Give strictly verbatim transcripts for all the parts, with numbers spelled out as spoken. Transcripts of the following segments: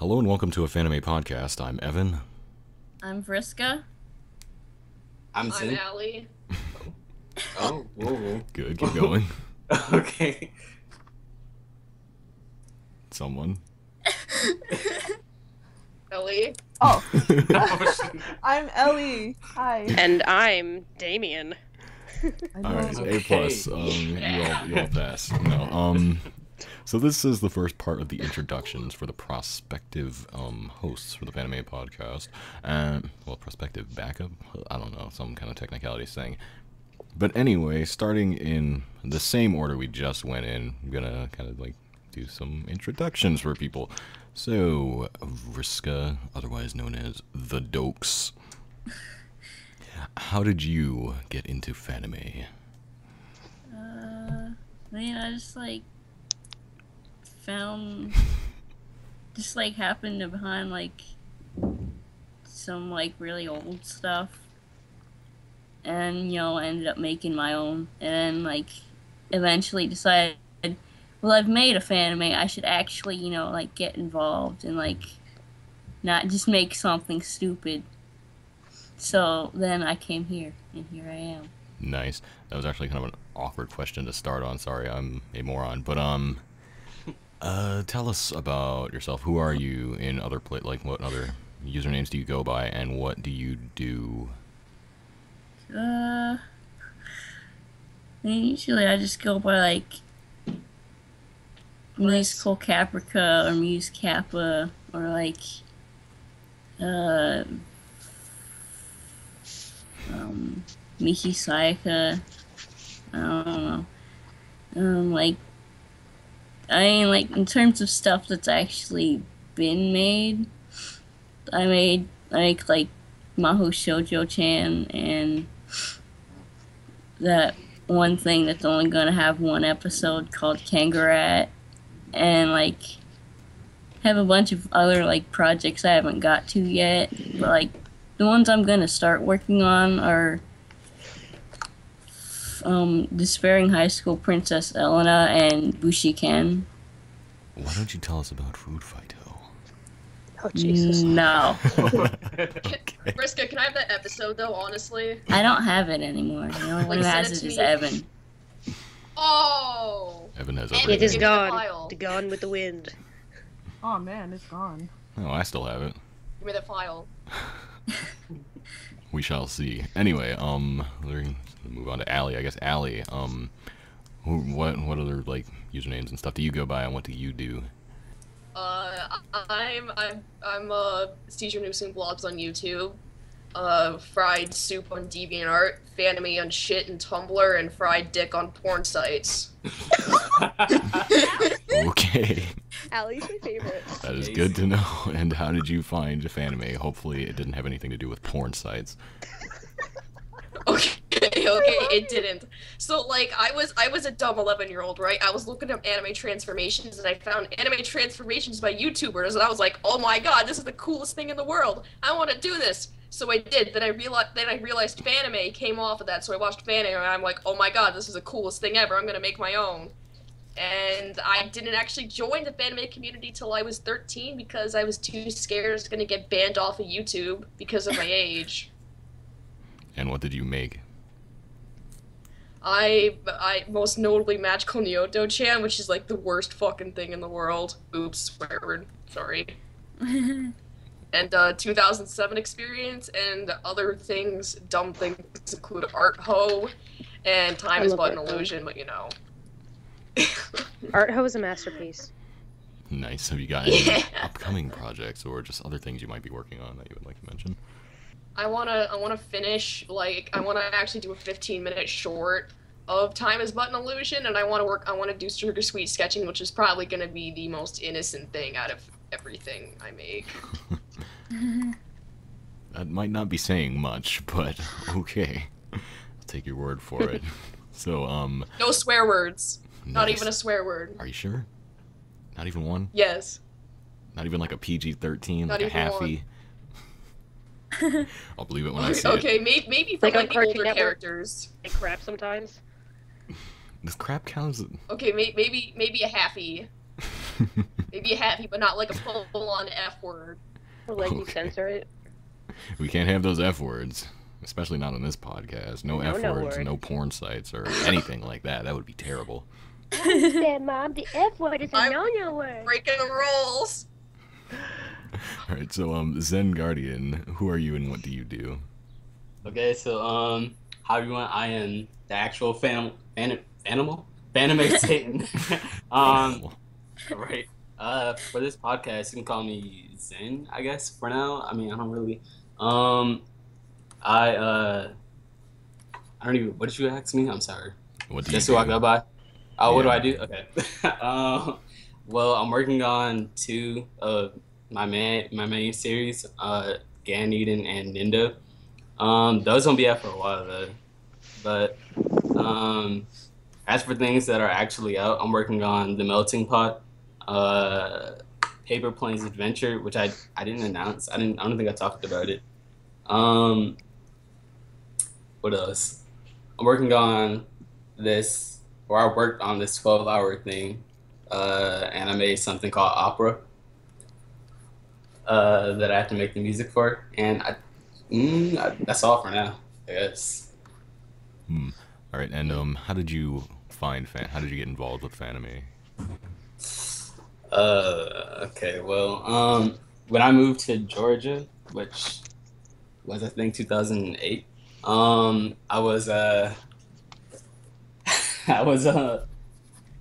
Hello and welcome to a Fanime podcast. I'm Evan. I'm Vriska. I'm, I'm Allie. Oh, whoa, whoa. Good, keep going. Okay. Someone. Ellie. Oh. I'm Ellie. Hi. And I'm Damien. Alright, okay. A plus. Um, yeah. you, all, you all pass. No, um... So this is the first part of the introductions for the prospective um, hosts for the Fanime podcast. Um, well, prospective backup? I don't know, some kind of technicality thing. But anyway, starting in the same order we just went in, I'm going to kind of like do some introductions for people. So, Vriska, otherwise known as The Dokes. How did you get into Fanime? Uh, I mean, I just like... found just like happened to behind like some like really old stuff, and you know I ended up making my own, and like eventually decided, well, I've made a fanime, I should actually you know like get involved and like not just make something stupid. So then I came here, and here I am. Nice. That was actually kind of an awkward question to start on. Sorry, I'm a moron, but um. Uh, tell us about yourself. Who are you in other pla- like what other usernames do you go by, and what do you do? Uh, I mean, usually I just go by like Muse Cole Caprica or Muse Kappa or like uh um Miki Sayaka. I don't know. Um, like. I mean, like, in terms of stuff that's actually been made, I made, like, like Mahou Shoujo-chan, and that one thing that's only gonna have one episode called Kangarat, and, like, have a bunch of other, like, projects I haven't got to yet, but, like, the ones I'm gonna start working on are... Um, Despairing High School Princess Elena and Bushi Ken. Why don't you tell us about Food Fido? Oh, Jesus. No. Okay. Vriska, can I have that episode, though, honestly? I don't have it anymore. The only one who has it is Evan. Oh! Evan has everything. It is gone. Gone with the wind. Oh, man, it's gone. No, oh, I still have it. Give me the file. We shall see. Anyway, um, move on to Allie. I guess Allie. Um, what what other like usernames and stuff do you go by, and what do you do? Uh, I'm I'm I'm uh Seizure Noosing Blobs on YouTube, uh, Fried Soup on DeviantArt, Fanime on shit and Tumblr, and Fried Dick on porn sites. Okay. Allie's my favorite. That is good to know. And how did you find Fanime? Hopefully it didn't have anything to do with porn sites. Okay, okay, it didn't. So like I was I was a dumb eleven year old, right? I was looking up anime transformations, and I found anime transformations by YouTubers, and I was like, oh my god, this is the coolest thing in the world. I wanna do this. So I did. Then I realized then I realized Fanime came off of that, so I watched Fanime, and I'm like, oh my god, this is the coolest thing ever, I'm gonna make my own. And I didn't actually join the Fanime community till I was thirteen because I was too scared I was going to get banned off of YouTube because of my age. And what did you make? I, I most notably Magical Nyoto-chan, which is like the worst fucking thing in the world. Oops, swear word. Sorry. And uh, two thousand seven Experience and other things, dumb things include Art Ho and Time Is But An Illusion, but you know. Art Ho is a masterpiece. Nice. Have you got any yeah. upcoming projects or just other things you might be working on that you would like to mention? I wanna, I wanna finish. Like, I wanna actually do a fifteen minute short of Time Is But An Illusion, and I wanna work. I wanna do sugar sweet sketching, which is probably gonna be the most innocent thing out of everything I make. That might not be saying much, but okay, I'll take your word for it. So, um. No swear words. Nice. Not even a swear word. Are you sure? Not even one? Yes. Not even like a P G thirteen, like a halfie? I'll believe it when I see it. Okay, maybe, maybe for like, like the older characters. Like crap sometimes? This crap counts. Okay, may maybe maybe a halfie. If you have, but not like a full-on F word. Or like okay. You censor it. We can't have those F words, especially not on this podcast. No, no F no words, word. No porn sites, or anything like that. That would be terrible. Said, Mom, the F word is a no-no word. Breaking the rules. All right, so um, Zen Guardian, who are you and what do you do? Okay, so um, hi everyone. I am the actual fan, fan animal, Fanime Satan. um, right. Uh, for this podcast, you can call me Zen, I guess. For now, I mean, I don't really. Um, I uh, I don't even. What did you ask me? I'm sorry. What do you? Guess who I go by? Oh, yeah. What do I do? Okay. um, well, I'm working on two of my man, my main series, uh, Gan Eden and Nindo. Um, those won't be out for a while though. But um, as for things that are actually out, I'm working on The Melting Pot, uh, Paper Planes Adventure, which I I didn't announce. I didn't. I don't think I talked about it. Um, what else? I'm working on this, or I worked on this twelve-hour thing, uh, and I made something called Opera uh, that I have to make the music for, and I. Mm, I, that's all for now, I guess. Hmm. All right, and um, how did you find fan? How did you get involved with Fanime? Uh, okay. Well, um, when I moved to Georgia, which was I think two thousand eight, um, I was uh, I was uh,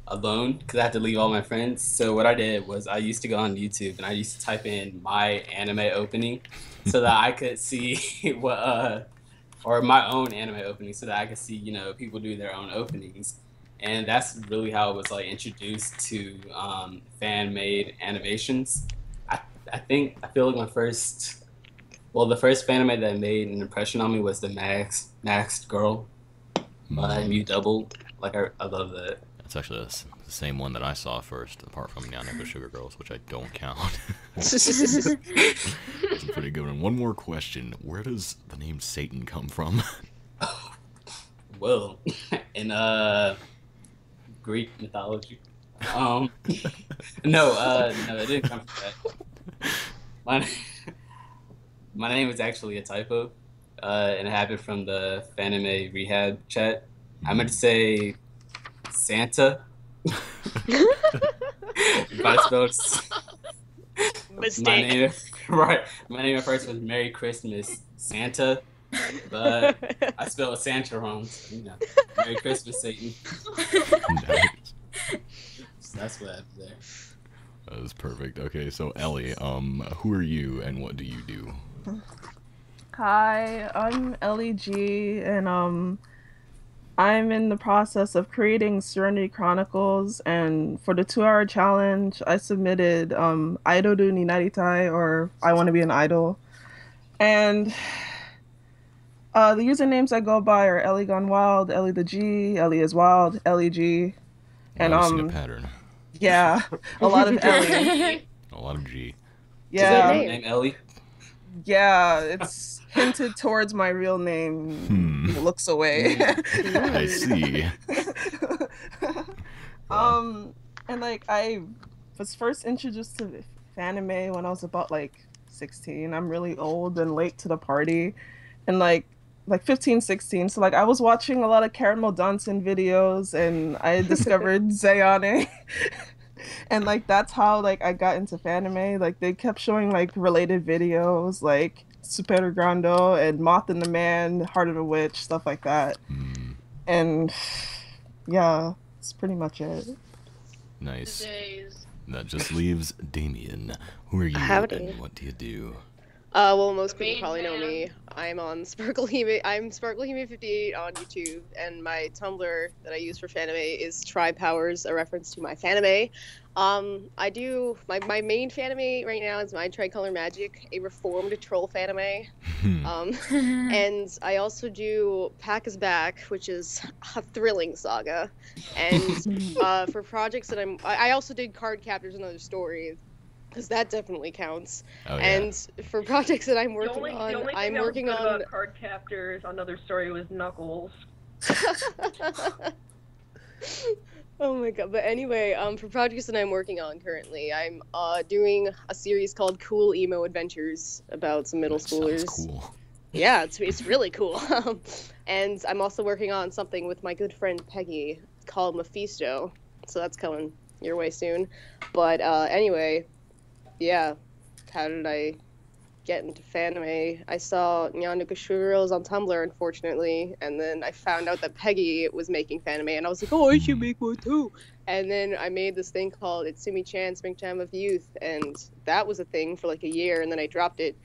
alone because I had to leave all my friends. So what I did was I used to go on YouTube and I used to type in my anime opening. So that I could see what, uh, or my own anime opening, so that I could see, you know, people do their own openings. And that's really how I was, like, introduced to um, fan-made animations. I, I think, I feel like my first, well, the first fanime that made an impression on me was the Max, Maxed Girl, by Mew Double. Like, I, I love that. That's actually the same one that I saw first, apart from Neon Echo Sugar Girls, which I don't count. That's a pretty good one. One more question. Where does the name Satan come from? Oh, well, in uh, Greek mythology. Um, no, uh, no, it didn't come from that. My, my name is actually a typo, uh, and it happened from the Fanime Rehab chat. I meant to say Santa. I spelled mistake. My name, right, my name at first was Merry Christmas Santa, but I spelled Santa wrong. So, you know, Merry Christmas Satan. Nice. So that's what happened there. That was perfect. Okay, so Ellie, um, who are you and what do you do? Hi, I'm Ellie G, and um, I'm in the process of creating Serenity Chronicles, and for the two-hour challenge, I submitted um, Idoru ni Naritai, or I Want to Be an Idol. And uh, the usernames I go by are Ellie Gone Wild, Ellie the G, Ellie is Wild, Ellie G. And yeah, I've seen um, a pattern. Yeah, a lot of Ellie. A lot of G. Yeah. Is that your name, Ellie? Yeah, it's hinted towards my real name. Hmm. Looks away. I see. um, and like I was first introduced to Fanime when I was about like sixteen. I'm really old and late to the party, and like like fifteen, sixteen. So like I was watching a lot of Caramel Dancing videos, and I discovered Zayane. And like that's how like I got into Fanime. Like they kept showing like related videos, like Super Grando and Moth and the Man, Heart of the Witch, stuff like that. Mm. And yeah, that's pretty much it. Nice. Days. That just leaves Damien. Who are you Howdy. And what do you do? Uh, well, most people me, probably know man. me. I'm on Sparklehime. I'm Sparklehime fifty-eight on YouTube, and my Tumblr that I use for Fanime is Tri Powers, a reference to my Fanime. Um, I do my my main Fanime right now is my Tricolor Magic, a reformed troll Fanime. um, and I also do Pack Is Back, which is a thrilling saga. And uh, for projects that I'm, I also did Card Captors Another Story. Because that definitely counts. Oh, yeah. And for projects that I'm working the only, on, the only thing I'm that working was good on. About Card Captors Another Story was Knuckles. Oh my god, but anyway, um, for projects that I'm working on currently, I'm uh, doing a series called Cool Emo Adventures about some middle that schoolers. Cool. Yeah, it's, it's really cool. And I'm also working on something with my good friend Peggy called Mephisto, so that's coming your way soon. But uh, anyway, yeah, how did I get into Fanime? I saw Nyanuka Shugurils on Tumblr, unfortunately, and then I found out that Peggy was making Fanime, and I was like, oh, I should make one too. And then I made this thing called Itsumi-chan Springtime of Youth, and that was a thing for like a year, and then I dropped it.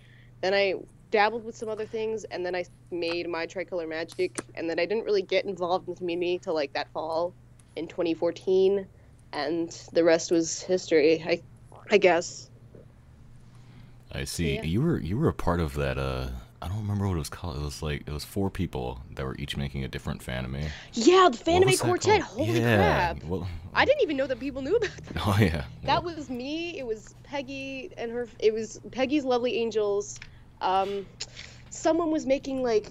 Then I dabbled with some other things, and then I made my Tricolor Magic, and then I didn't really get involved in the community till like that fall in twenty fourteen, and the rest was history, I, I guess. I see. Yeah. You were you were a part of that. Uh, I don't remember what it was called. It was like it was four people that were each making a different fanime. Yeah, the Fanime Quartet. Holy yeah. crap! Well, I didn't even know that people knew about that. Oh yeah. That well. was me. It was Peggy and her. It was Peggy's Lovely Angels. Um, someone was making like,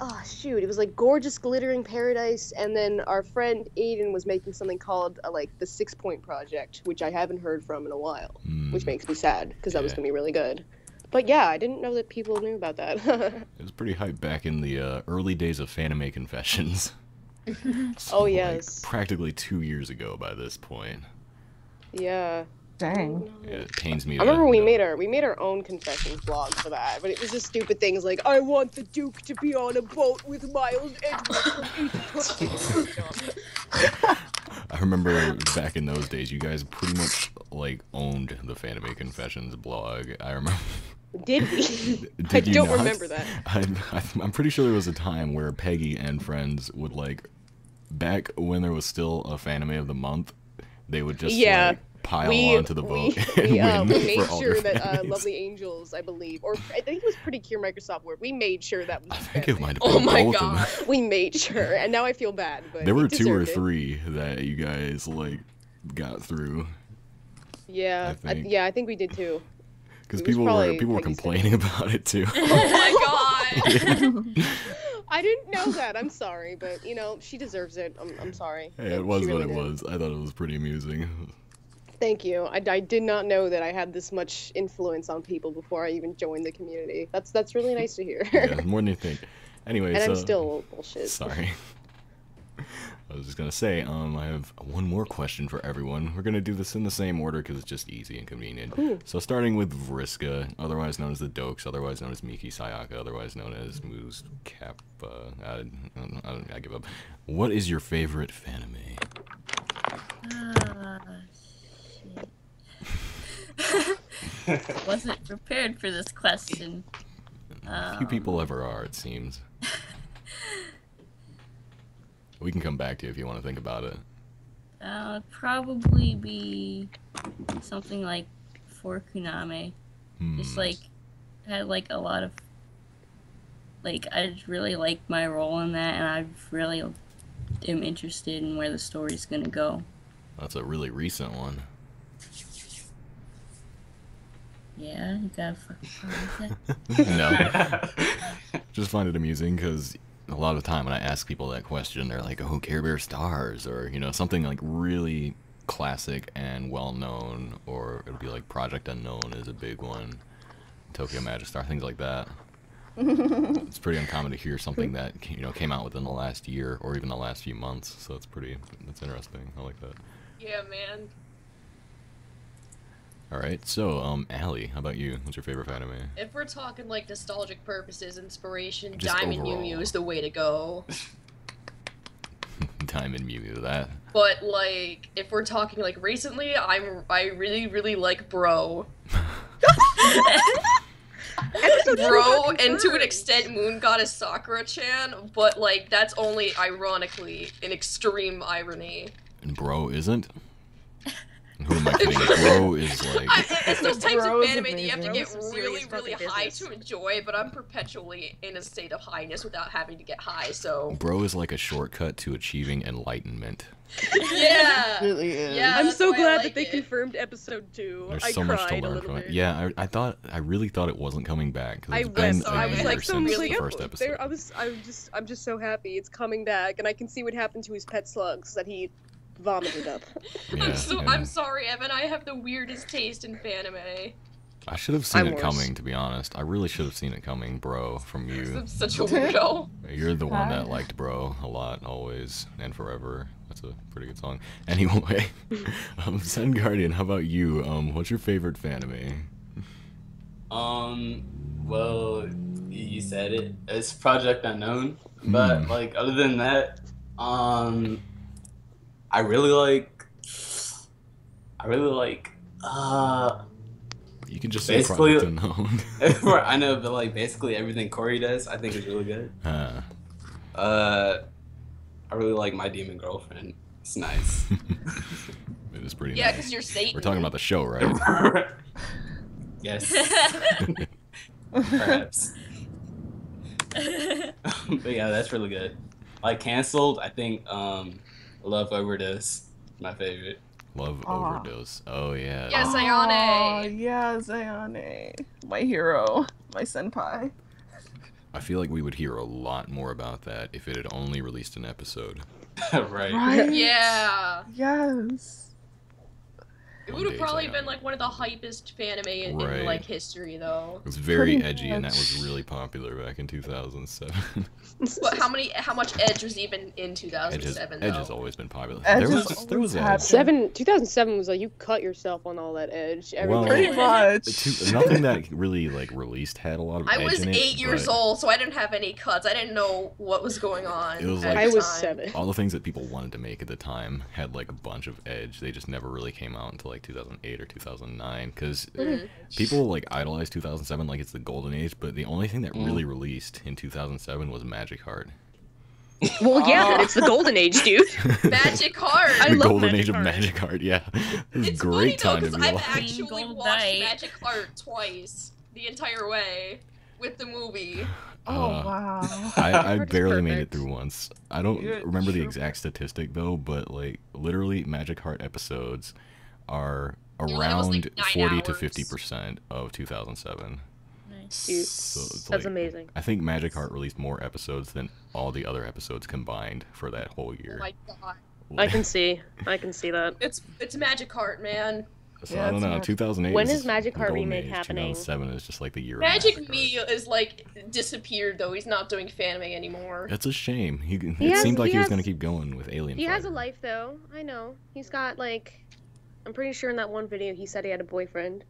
oh shoot, it was like Gorgeous Glittering Paradise, and then our friend Aiden was making something called uh, like the Six Point Project, which I haven't heard from in a while, mm. which makes me sad because yeah. that was gonna be really good. But yeah, I didn't know that people knew about that. It was pretty hype back in the uh, early days of Fanime Confessions. So, oh yes, like, practically two years ago by this point. Yeah. Dang. Yeah, it pains me. I remember we made our we made our own confessions blog for that, but it was just stupid things like I want the Duke to be on a boat with Miles Edwards. I remember back in those days, you guys pretty much like owned the Fanime Confessions blog. I remember. Did we? Did I you don't not? remember that. I'm, I'm pretty sure there was a time where Peggy and friends would like, back when there was still a Fanime of the month, they would just yeah. like, pile we, onto the boat. We, and we, uh, we made sure that uh, Lovely Angels, I believe, or I think it was Pretty Cure Microsoft Word. We made sure that was. I think it might have been. Oh my god, we made sure, and now I feel bad. But there were two or three that you guys like got through. Yeah, I I, yeah, I think we did too. Because people were people were complaining about it too. Oh my god. I didn't know that. I'm sorry, but you know she deserves it. I'm I'm sorry. Hey, it was what it was. I thought it was pretty amusing. Thank you. I, I did not know that I had this much influence on people before I even joined the community. That's that's really nice to hear. Yeah, more than you think. Anyway, and so, I'm still a little bullshit. Sorry. I was just gonna say, um, I have one more question for everyone. We're gonna do this in the same order because it's just easy and convenient. Cool. So starting with Vriska, otherwise known as the Dokes, otherwise known as Miki Sayaka, otherwise known as Muse Kappa. I, I, I, I give up. What is your favorite fanime? Uh... Wasn't prepared for this question. Um, Few people ever are, it seems. We can come back to you if you want to think about it. Uh, it'd probably be something like For Kuname. Hmm. Just like had like a lot of like I really like my role in that, and I really am interested in where the story's gonna go. That's a really recent one. Yeah, you gotta fucking that. No. Just find it amusing because a lot of the time when I ask people that question, they're like, oh, Care Bear Stars, or, you know, something like really classic and well-known, or it'll be like Project Unknown is a big one, Tokyo Magic Star, things like that. It's pretty uncommon to hear something that, you know, came out within the last year or even the last few months, so it's pretty, it's interesting. I like that. Yeah, man. Alright, so, um, Allie, how about you? What's your favorite fanime? If we're talking, like, nostalgic purposes, inspiration, just Diamond Mew Mew is the way to go. Diamond Mew Mew, that. But, like, if we're talking, like, recently, I'm, I really, really like Bro. Bro, and to an extent, Moon Goddess Sakura-chan, but, like, that's only, ironically, an extreme irony. And Bro isn't? Who am I kidding? Bro is like... I, it's those types Bro's of anime amazing. that you have to get really, really high business. to enjoy, but I'm perpetually in a state of highness without having to get high, so... Bro is like a shortcut to achieving enlightenment. Yeah! It really is. Yeah, I'm so glad like that they it. confirmed episode two. There's I so much to learn from it. Yeah, I, I thought, I really thought it wasn't coming back. I was, so I was like, so really the first episode. I was, I was just, I'm just so happy it's coming back, and I can see what happened to his pet slugs that he vomited up. Yeah, I'm so yeah. I'm sorry, Evan. I have the weirdest taste in fanime. I should have seen I'm it worse. coming, to be honest. I really should have seen it coming, bro, from you. I'm such a weirdo. You're the one that liked Bro a lot, always, and forever. That's a pretty good song. Anyway, um, Zen Guardian, how about you? Um, what's your favorite fanime? Um, well, you said it. It's Project Unknown. But, mm. like, other than that, um, I really like, I really like, uh... You can just basically, say Project Unknown. I know, but like basically everything Corey does, I think is really good. Uh, uh I really like My Demon Girlfriend. It's nice. It is pretty. Yeah, because nice. You're Satan. We're talking about the show, right? Yes. Perhaps. But yeah, that's really good. Like Canceled, I think um, Love Overdose, my favorite. Love Aww. Overdose. Oh, yeah. Yes, Ayane. Oh, yes, Ayane. My hero. My senpai. I feel like we would hear a lot more about that if it had only released an episode. Right. Right. Yeah. Yes. It would have probably been, like, one of the hypest fanime in, right. in like, history, though. It was very Pretty edgy, much. and that was really popular back in two thousand seven. But how many, how much edge was even in two thousand seven, edge, though? Edge has always been popular. Edge there was, there was edge. Seven, two thousand seven was like, you cut yourself on all that edge. Well, pretty much. Two, nothing that really, like, released had a lot of I edge I was in eight it, years old, so I didn't have any cuts. I didn't know what was going on. It was like, I was seven. All the things that people wanted to make at the time had, like, a bunch of edge. They just never really came out until, like, Like two thousand eight or two thousand nine, because mm. people like idolize two thousand seven like it's the golden age, but the only thing that mm. really released in two thousand seven was Magic Heart. Well, yeah, oh. it's the golden age, dude. Magic Heart. I the love golden Magic age Heart. of Magic Heart. Yeah, it was it's great funny, time though, to be I've alive. actually Gold watched night. Magic Heart twice the entire way with the movie. Oh uh, wow! I, I barely made it through once. I don't You're remember the exact statistic though, but like literally Magic Heart episodes are around like like forty hours. to fifty percent of two thousand seven. Nice. So it's That's like, amazing. I think Magic Heart released more episodes than all the other episodes combined for that whole year. Oh my god. I can see. I can see that. It's it's Magic Heart, man. So yeah, I don't know. Two thousand eight. When is Magic Heart remake happening? Two thousand seven is just like the year. Magic, Magic Mew is like disappeared though. He's not doing fanime anymore. That's a shame. He, he it has, seemed like he, he was has, gonna keep going with Alien. He Fighter. has a life though. I know. He's got like. I'm pretty sure in that one video he said he had a boyfriend.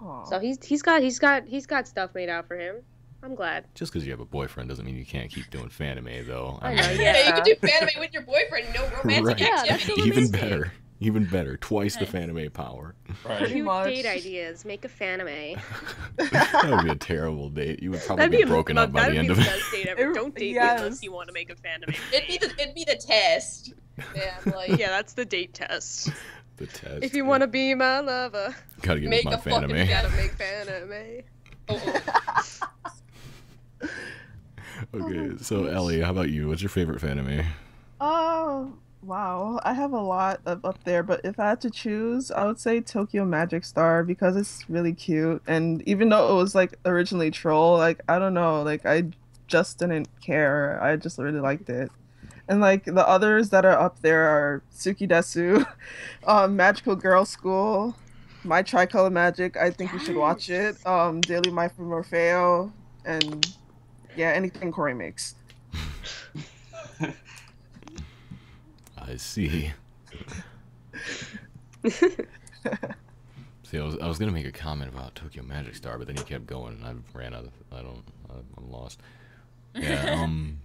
Aww. So he's he's got he's got he's got stuff made out for him. I'm glad. Just because you have a boyfriend doesn't mean you can't keep doing fanime though. I know. Yeah, yeah, you can do fanime with your boyfriend. No romantic right. activity. Yeah, even better. Even better. Twice okay. the fanime power. Right. Pretty much. Date ideas. Make a fanime. That would be a terrible date. You would probably be, be broken a, up by the end of it. That would be the best date ever. Don't date yes. me unless you want to make a fanime. It'd be the it'd be the test. Yeah, like yeah, that's the date test. The test. If you want to be my lover, gotta get make my a fucking, you gotta make fanime. Oh. Okay, oh so gosh. Ellie, how about you? What's your favorite fanime? Oh, wow. I have a lot of up there, but if I had to choose, I would say Tokyo Magic Star because it's really cute. And even though it was like originally troll, like, I don't know, like I just didn't care. I just really liked it. And, like, the others that are up there are Tsukidesu, um, Magical Girl School, My Tricolor Magic, I think yes. you should watch it, um, Daily My from Morfeo, and, yeah, anything Corey makes. I see. See, I was, I was going to make a comment about Tokyo Magic Star, but then you kept going, and I ran out of, I don't, I'm lost. Yeah, um...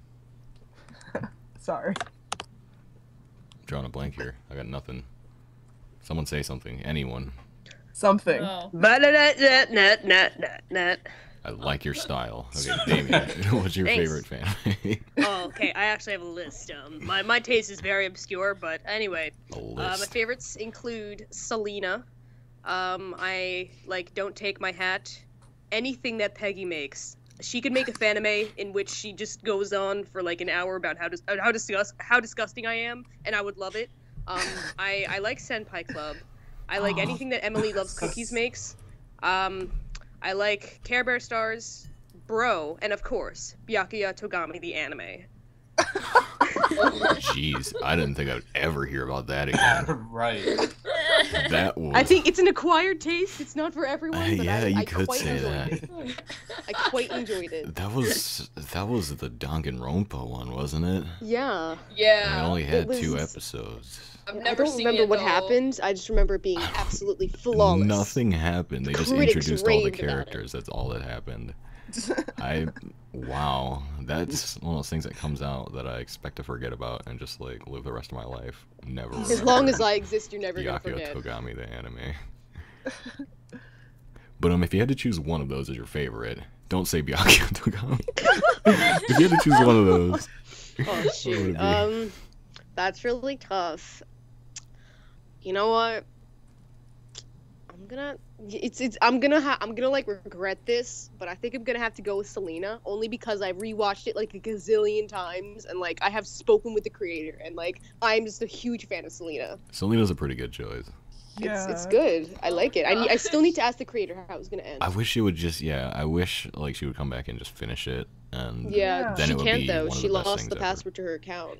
Sorry. Drawing a blank here. I got nothing. Someone say something. Anyone. Something. Oh. I like your style. Okay, Damien, what's your Thanks. favorite fanime? Oh, okay. I actually have a list. Um, my my taste is very obscure, but anyway. A list. Uh, my favorites include Selena. Um, I like Don't Take My Hat. Anything that Peggy makes. She could make a fanime in which she just goes on for like an hour about how dis how disgust how disgusting I am, and I would love it. Um, I I like Senpai Club. I like oh. anything that Emily Loves Cookies makes. Um, I like Care Bear Stars, Bro, and of course Byakuya Togami the anime. Jeez, I didn't think I would ever hear about that again. Right. That was... I think it's an acquired taste. It's not for everyone. Uh, but yeah, I, you I could say that. It. I quite enjoyed it. That was that was the Danganronpa one, wasn't it? Yeah. Yeah. I only had was... two episodes. I've never I don't seen remember what all. happened. I just remember it being absolutely flawless. Nothing happened. They the just introduced all the characters. That's all that happened. I wow, that's one of those things that comes out that I expect to forget about and just like live the rest of my life. Never. Remember. As long as I exist, you're never Yakuya gonna forget. Togami the anime. But um, if you had to choose one of those as your favorite, don't say Byakuya Togami. If you had to choose one of those, oh shoot, um, that's really tough. You know what? I'm gonna. It's it's. I'm gonna. Ha I'm gonna like regret this, but I think I'm gonna have to go with Selena, only because I've rewatched it like a gazillion times, and like I have spoken with the creator, and like I'm just a huge fan of Selena. Selena's a pretty good choice. Yeah. It's, it's good. I like it. I need, I still need to ask the creator how it was gonna end. I wish she would just. Yeah. I wish like she would come back and just finish it, and yeah. Then she it would can't be though. One she of the lost the password ever. to her account.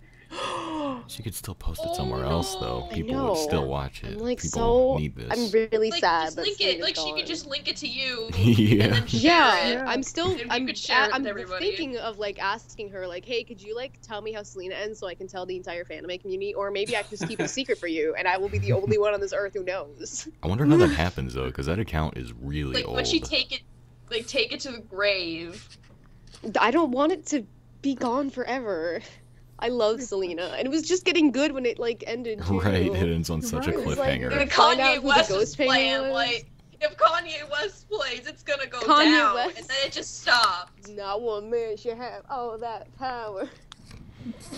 She could still post it somewhere oh, no. else, though. People would still watch it. I'm like, People so, need this. I'm really like, sad. Just link it. Like, gone. She could just link it to you. Yeah. And then share yeah. It. yeah. I'm still. I'm, share I'm thinking of like asking her, like, hey, could you like tell me how Selena ends so I can tell the entire fanime community, or maybe I can just keep a secret for you, and I will be the only one on this earth who knows. I wonder how that happens though, because that account is really like, old. Like, would she take it? Like, take it to the grave? I don't want it to be gone forever. I love Selena, and it was just getting good when it like ended. Too. Right, it ends on such right. a cliffhanger. Like, if Kanye West is playing, like if Kanye West plays, it's gonna go Kanye down, West. and then it just stopped. Not one man should have all that power.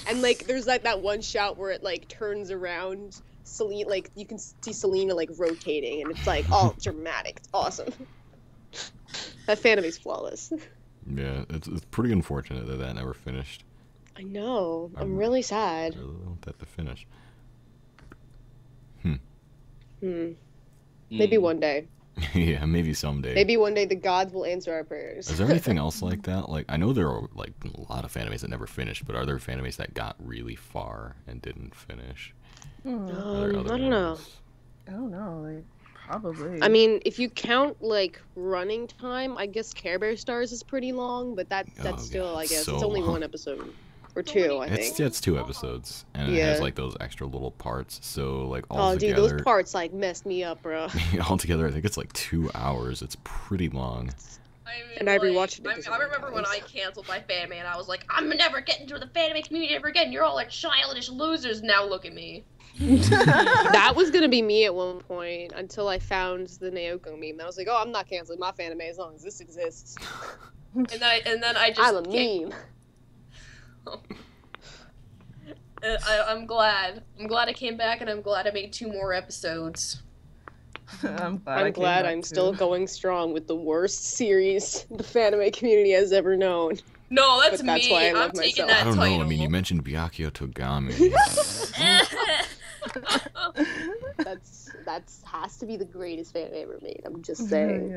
And like, there's like that one shot where it like turns around, Selena, like you can see Selena like rotating, and it's like all dramatic. It's awesome. That fandom is flawless. Yeah, it's it's pretty unfortunate that that never finished. I know. I'm, I'm really sad. I really want that to finish. Hmm. Hmm. Mm. Maybe one day. Yeah, maybe someday. Maybe one day the gods will answer our prayers. Is there anything else like that? Like, I know there are like a lot of fanimes that never finished, but are there fanimes that got really far and didn't finish? Um, I don't ones? know. I don't know. Like, probably. I mean, if you count like running time, I guess Care Bear Stars is pretty long, but that that's oh, still, God, I guess, so it's only long. one episode. Or two, I it's, think. Yeah, it's two episodes, and yeah. it has like those extra little parts. So like all oh, together. Oh, dude, those parts like messed me up, bro. All together, I think it's like two hours. It's pretty long. I mean, and I rewatched like, it. I, mean, I remember when I canceled my fanime, and I was like, I'm never getting to the fanime community ever again. You're all like childish losers. Now look at me. That was gonna be me at one point until I found the Naoko meme. I was like, oh, I'm not canceling my fanime as long as this exists. and then I, and then I just. I'm a meme. I, I'm glad. I'm glad I came back, and I'm glad I made two more episodes. I'm glad, I'm, I glad I'm still going strong with the worst series the fanime community has ever known. No, that's, but that's me. Why I I'm love taking myself. That I don't title. know. I mean, you mentioned Byakuya Togami. that's that's has to be the greatest fan I ever made. I'm just saying.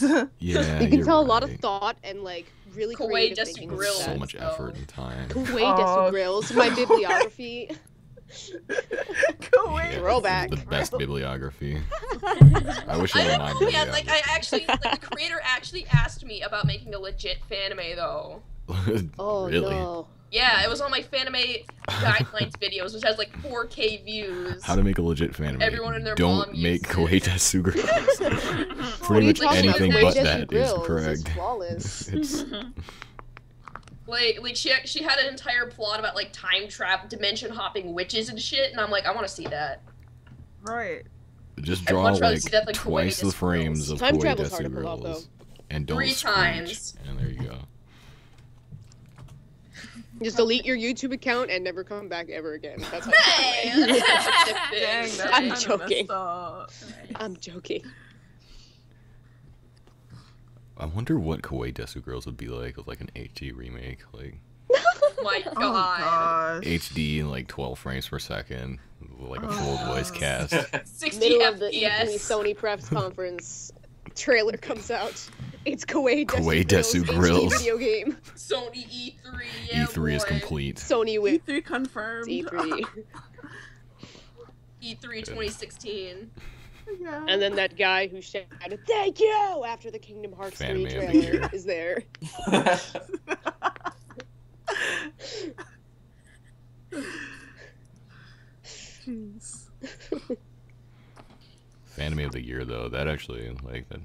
Yeah, yeah you can tell right. a lot of thought and like really Kuwait just grills so much effort and time. Kuwait just grills my bibliography. Kuwait yeah, throwback. The best bibliography. I wish it were my bibliography. Yeah, like I actually, like, the creator actually asked me about making a legit fanime though. Oh really? No. Yeah, it was on my Fanime Guidelines videos, which has like four K views. How to make a legit fanime. Everyone and their Don't mom make Kuwait Desu Grills. Pretty much anything but that is correct. It's it's... like, like she she had an entire plot about like time travel, dimension hopping witches and shit, and I'm like, I want to see that. Right. Just draw like, that, like twice the frames of Kuwait Desu Grills, and don't Three screech. times. And there you go. Just delete your YouTube account and never come back ever again. That's how hey! I'm joking. I'm joking. I wonder what Kuwait Desu Girls would be like with like an H D remake, like. Oh my god. Oh, H D in like twelve frames per second, like a full oh. voice cast. Sixty Middle F P S. Of the Sony Preps conference, trailer comes out. It's Koei Desu, Koei Desu Grills. Grills. Video game. Sony E three. Yeah, E three boy. Is complete. Sony with E three confirmed. It's E three. E three twenty sixteen. Yeah. And then that guy who shouted "Thank you" after the Kingdom Hearts three trailer is there. Jeez. Fanime of the year, though, that actually like that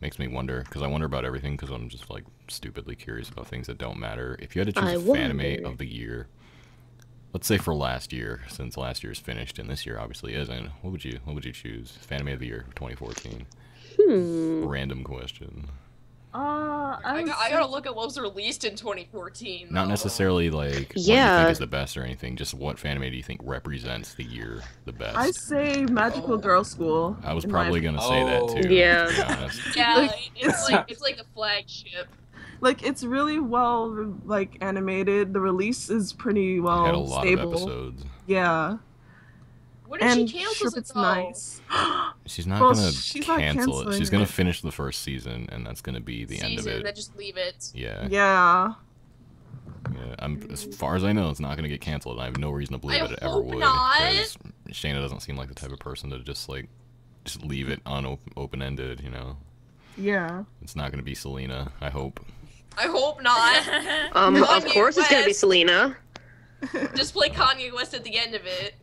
makes me wonder, because I wonder about everything, because I'm just like stupidly curious about things that don't matter. If you had to choose I a wonder. Fanime of the year, let's say for last year, since last year's finished and this year obviously isn't, what would you what would you choose? Fanime of the year twenty fourteen. Hmm. Random question. Uh, I, got, I gotta look at what was released in twenty fourteen. Though. Not necessarily like yeah. what you think is the best or anything. Just what fanime do you think represents the year the best? I say Magical oh. Girl School. I was probably gonna say oh. that too. Yeah, to be honest. Yeah, like, it's like it's like the flagship. Like it's really well like animated. The release is pretty well stable. Had a lot stable. of episodes. Yeah. What if and she cancels sure, it though? Nice. She's not well, gonna she's cancel not it. She's gonna it. finish the first season, and that's gonna be the season, end of it. Then just leave it. Yeah. Yeah. Yeah. I'm as far as I know, it's not gonna get canceled. I have no reason to believe I it ever would. Not. Shayna doesn't seem like the type of person to just like just leave it on open ended, you know. Yeah. It's not gonna be Selena. I hope. I hope not. um, Kanye of course West. It's gonna be Selena. Just play Kanye West at the end of it.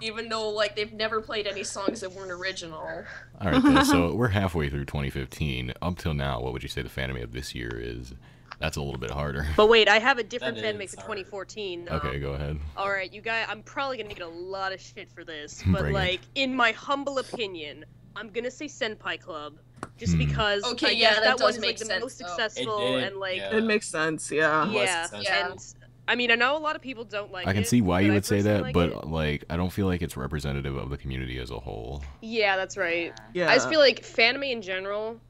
Even though, like, they've never played any songs that weren't original. All right, though, so we're halfway through twenty fifteen. Up till now, what would you say the fanime of this year is? That's a little bit harder. But wait, I have a different fanime for twenty fourteen. Um, okay, go ahead. All right, you guys, I'm probably going to get a lot of shit for this. But, like, it. in my humble opinion, I'm going to say Senpai Club. Just mm. because okay, I yeah, guess that, that one is, like, sense, the most though. successful. It, it, and like yeah. It makes sense, yeah. Yeah, sense. yeah. and... I mean, I know a lot of people don't like it. I can see why you would say that, but, like, I don't feel like it's representative of the community as a whole. Yeah, that's right. Yeah. I just feel like fanime in general,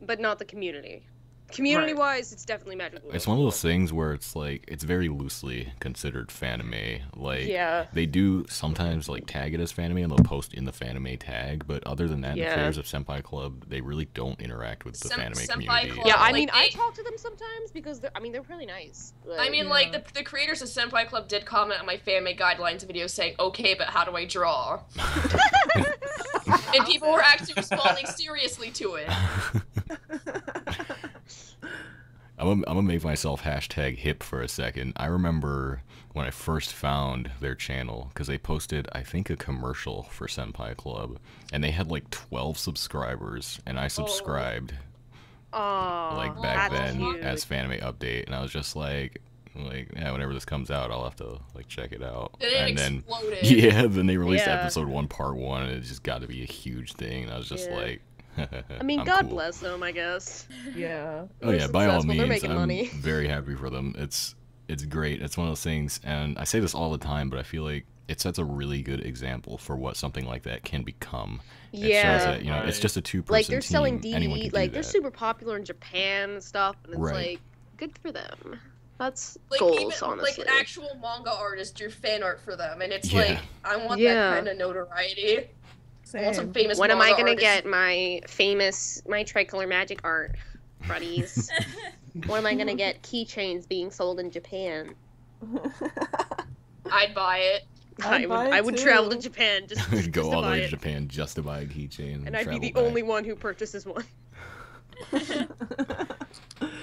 but not the community. Community-wise, right. It's definitely Magical. It's one of those things where it's, like, it's very loosely considered fanime. Like, yeah. they do sometimes, like, tag it as fanime, and they'll post in the fanime tag, but other than that, yeah. the creators of Senpai Club, they really don't interact with the Sem fanime Senpai community. Club. Yeah, I like, mean, they... I talk to them sometimes because, I mean, they're really nice. Like, I mean, yeah. like, the, the creators of Senpai Club did comment on my fanime guidelines video saying, okay, but how do I draw? And people were actually responding seriously to it. I'm gonna, I'm gonna make myself hashtag hip for a second. I remember when I first found their channel, because they posted, I think, a commercial for Senpai Club, and they had like twelve subscribers, and I subscribed oh. like back then cute. as Fanime Update, and I was just like, like yeah, whenever this comes out, I'll have to like check it out. It and then exploded. yeah, then they released yeah. episode one, part one, and it just got to be a huge thing, and I was just yeah. like. I mean, I'm God cool. bless them, I guess. Yeah. Oh yeah, by all means, I'm money. very happy for them. It's it's great. It's one of those things, and I say this all the time, but I feel like it sets a really good example for what something like that can become. It yeah. shows that, you know, right. it's just a two-person Like they're team. selling D V D. Like they're super popular in Japan and stuff, and it's right. like good for them. That's like goals, even, honestly. Like an actual manga artist drew fan art for them, and it's yeah. like I want yeah. that kind of notoriety. When am I gonna artists. get my famous my tricolor magic art, buddies? When am I gonna get keychains being sold in Japan? I'd buy it. I'd I would. It I would too. travel to Japan just. I would go just all to the way to Japan just to buy a keychain. And, and I'd be the back. only one who purchases one. But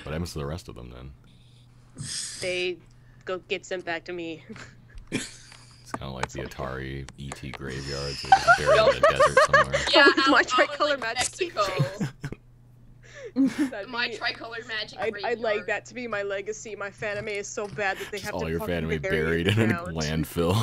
I miss the rest of them then. They go get sent back to me. It's kind of like the Atari E T graveyards that are buried in the desert somewhere. Yeah, my tricolor magic. My tricolor magic. I'd, I'd like that to be my legacy. My fanime is so bad that they Just have all to. All your fanime buried in a landfill.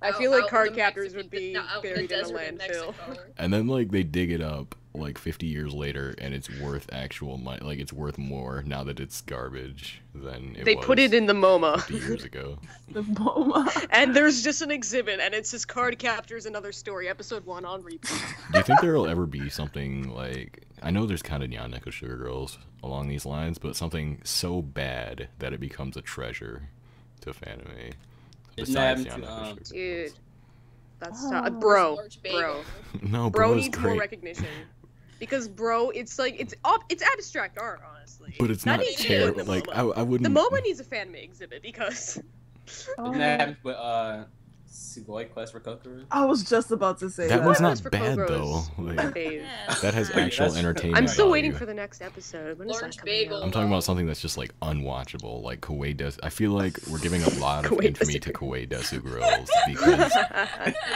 I feel like card captors would be buried in a landfill. And then like they dig it up like fifty years later, and it's worth actual money. Like it's worth more now that it's garbage than it they was put it in the MoMA fifty years ago. The MoMA. And there's just an exhibit, and it says "Card Captors Another Story," episode one on repeat. Do you think there'll ever be something like? I know there's kind of Neon Neko Sugar Girls along these lines, but something so bad that it becomes a treasure to fanime. Besides Neon Neko Sugar Dude, Girls. that's oh, not, bro, bro. No, bro, bro needs great. more recognition. Because bro, it's like it's op it's abstract art, honestly. But it's not, not terrible. Like I, I wouldn't. The MoMA needs a fanmade exhibit because. Oh. Didn't that happen with uh, Sugoi Quest for Kokoro? I was just about to say that. That one's not bad though. Like, that has actual yeah, entertainment. I'm still value. waiting for the next episode. When is that coming out? I'm talking about something that's just like unwatchable. Like Kuei Des. I feel like we're giving a lot of infamy to Kuei Desu girls because.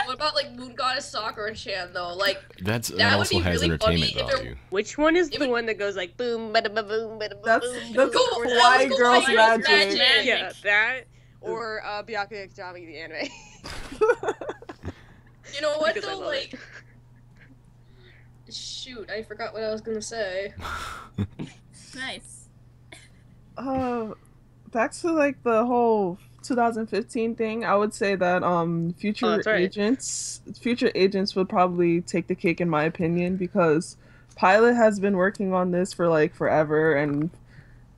What about like Moon Goddess Sakura-chan though? Like that's that, that also has really entertainment value. Which one is it the would... one that goes like boom, ba da ba boom, ba da ba boom? That's Kawaii Girls Magic. Yeah, that. Or uh, Byakuya Kijabi, the anime. You know what though, like... It. Shoot, I forgot what I was gonna say. Nice. Uh, back to like the whole two thousand fifteen thing, I would say that um, future oh, right. agents, future agents would probably take the cake in my opinion, because Pilot has been working on this for like forever, and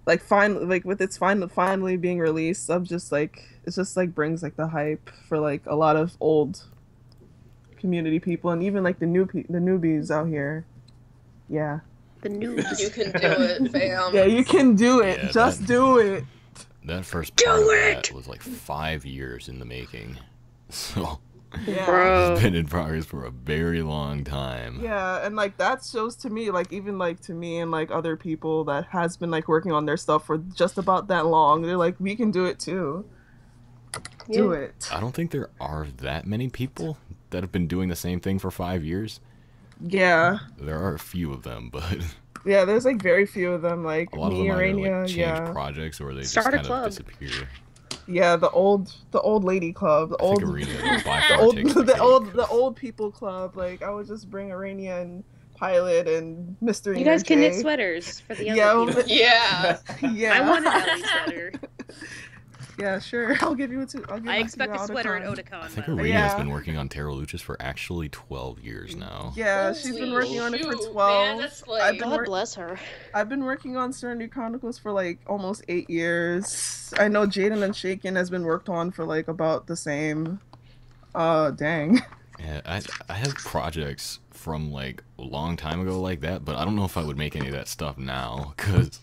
like finally, like with its final finally being released, I'm just like it's just like brings like the hype for like a lot of old community people and even like the new pe the newbies out here. Yeah. The newbies. You can do it, fam. Yeah, you can do it. Yeah, just that, do it. That first part do of it! That was like five years in the making, so yeah. Bro. It's been in progress for a very long time. Yeah, and like that shows to me, like even like to me and like other people that has been like working on their stuff for just about that long, they're like, we can do it too. Yeah. Do it. I don't think there are that many people that have been doing the same thing for five years. Yeah. There are a few of them, but yeah, there's like very few of them. Like a lot me, of them Urania, either, like, change yeah. projects or they Start just kind of disappear. Yeah, the old, the old lady club, the I old, the old, the old, the old people club. Like I would just bring Urania and Pilot and Mister You guys can knit sweaters for the young people. Yeah, yeah. I want an Ellie sweater. Yeah, sure. I'll give you a two. I'll give I expect a sweater at Otakon. I think Urania yeah. has been working on Terra Luchas for actually twelve years now. Yeah, Holy she's been working on it for twelve. Man, that's like... I've been God bless her. I've been working on Serenity Chronicles for like almost eight years. I know Jaden Unshaken has been worked on for like about the same. Uh, dang. Yeah, I I have projects from like a long time ago like that, but I don't know if I would make any of that stuff now because.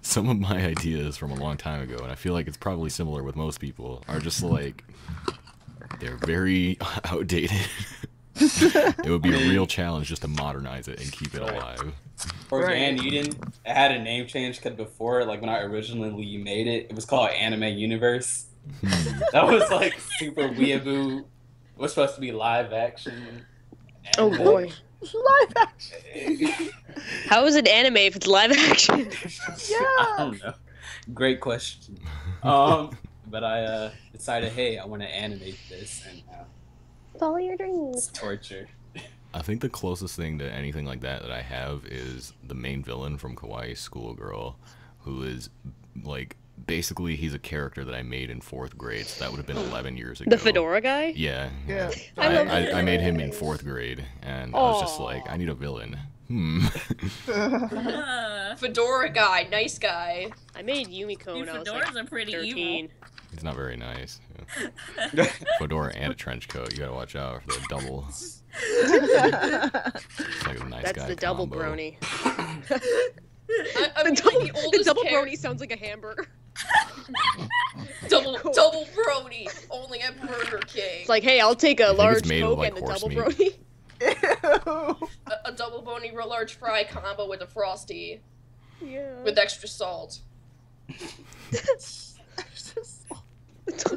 Some of my ideas from a long time ago, and I feel like it's probably similar with most people, are just like, they're very outdated. It would be a real challenge just to modernize it and keep it alive. For Gan Eden, it had a name change because before, like when I originally made it, it was called Anime Universe. That was like super weeaboo. It was supposed to be live action. Oh boy. Live action. How is it anime if it's live action? Yeah. I don't know. Great question. Um, but I uh, decided, hey, I want to animate this, and uh, follow your dreams. It's torture. I think the closest thing to anything like that that I have is the main villain from Kawaii Schoolgirl, who is like basically he's a character that I made in fourth grade. So that would have been eleven years ago. The fedora guy. Yeah. Yeah. I I, love I, I made him in fourth grade, and aww. I was just like, I need a villain. Hmm. Fedora guy, nice guy. I made Yumiko when I was like are pretty thirteen. Evil. It's not very nice. Yeah. Fedora and a trench coat. You gotta watch out for the double. It's like a nice That's guy the double combo. Brony. I, I the mean, double, like the the double brony sounds like a hamburger. double cool. double brony, only at Burger King. It's like, hey, I'll take a I large Coke like and a double meat. Brony. Ew. A, a double bony real large fry combo with a frosty. Yeah. With extra salt. Extra salt.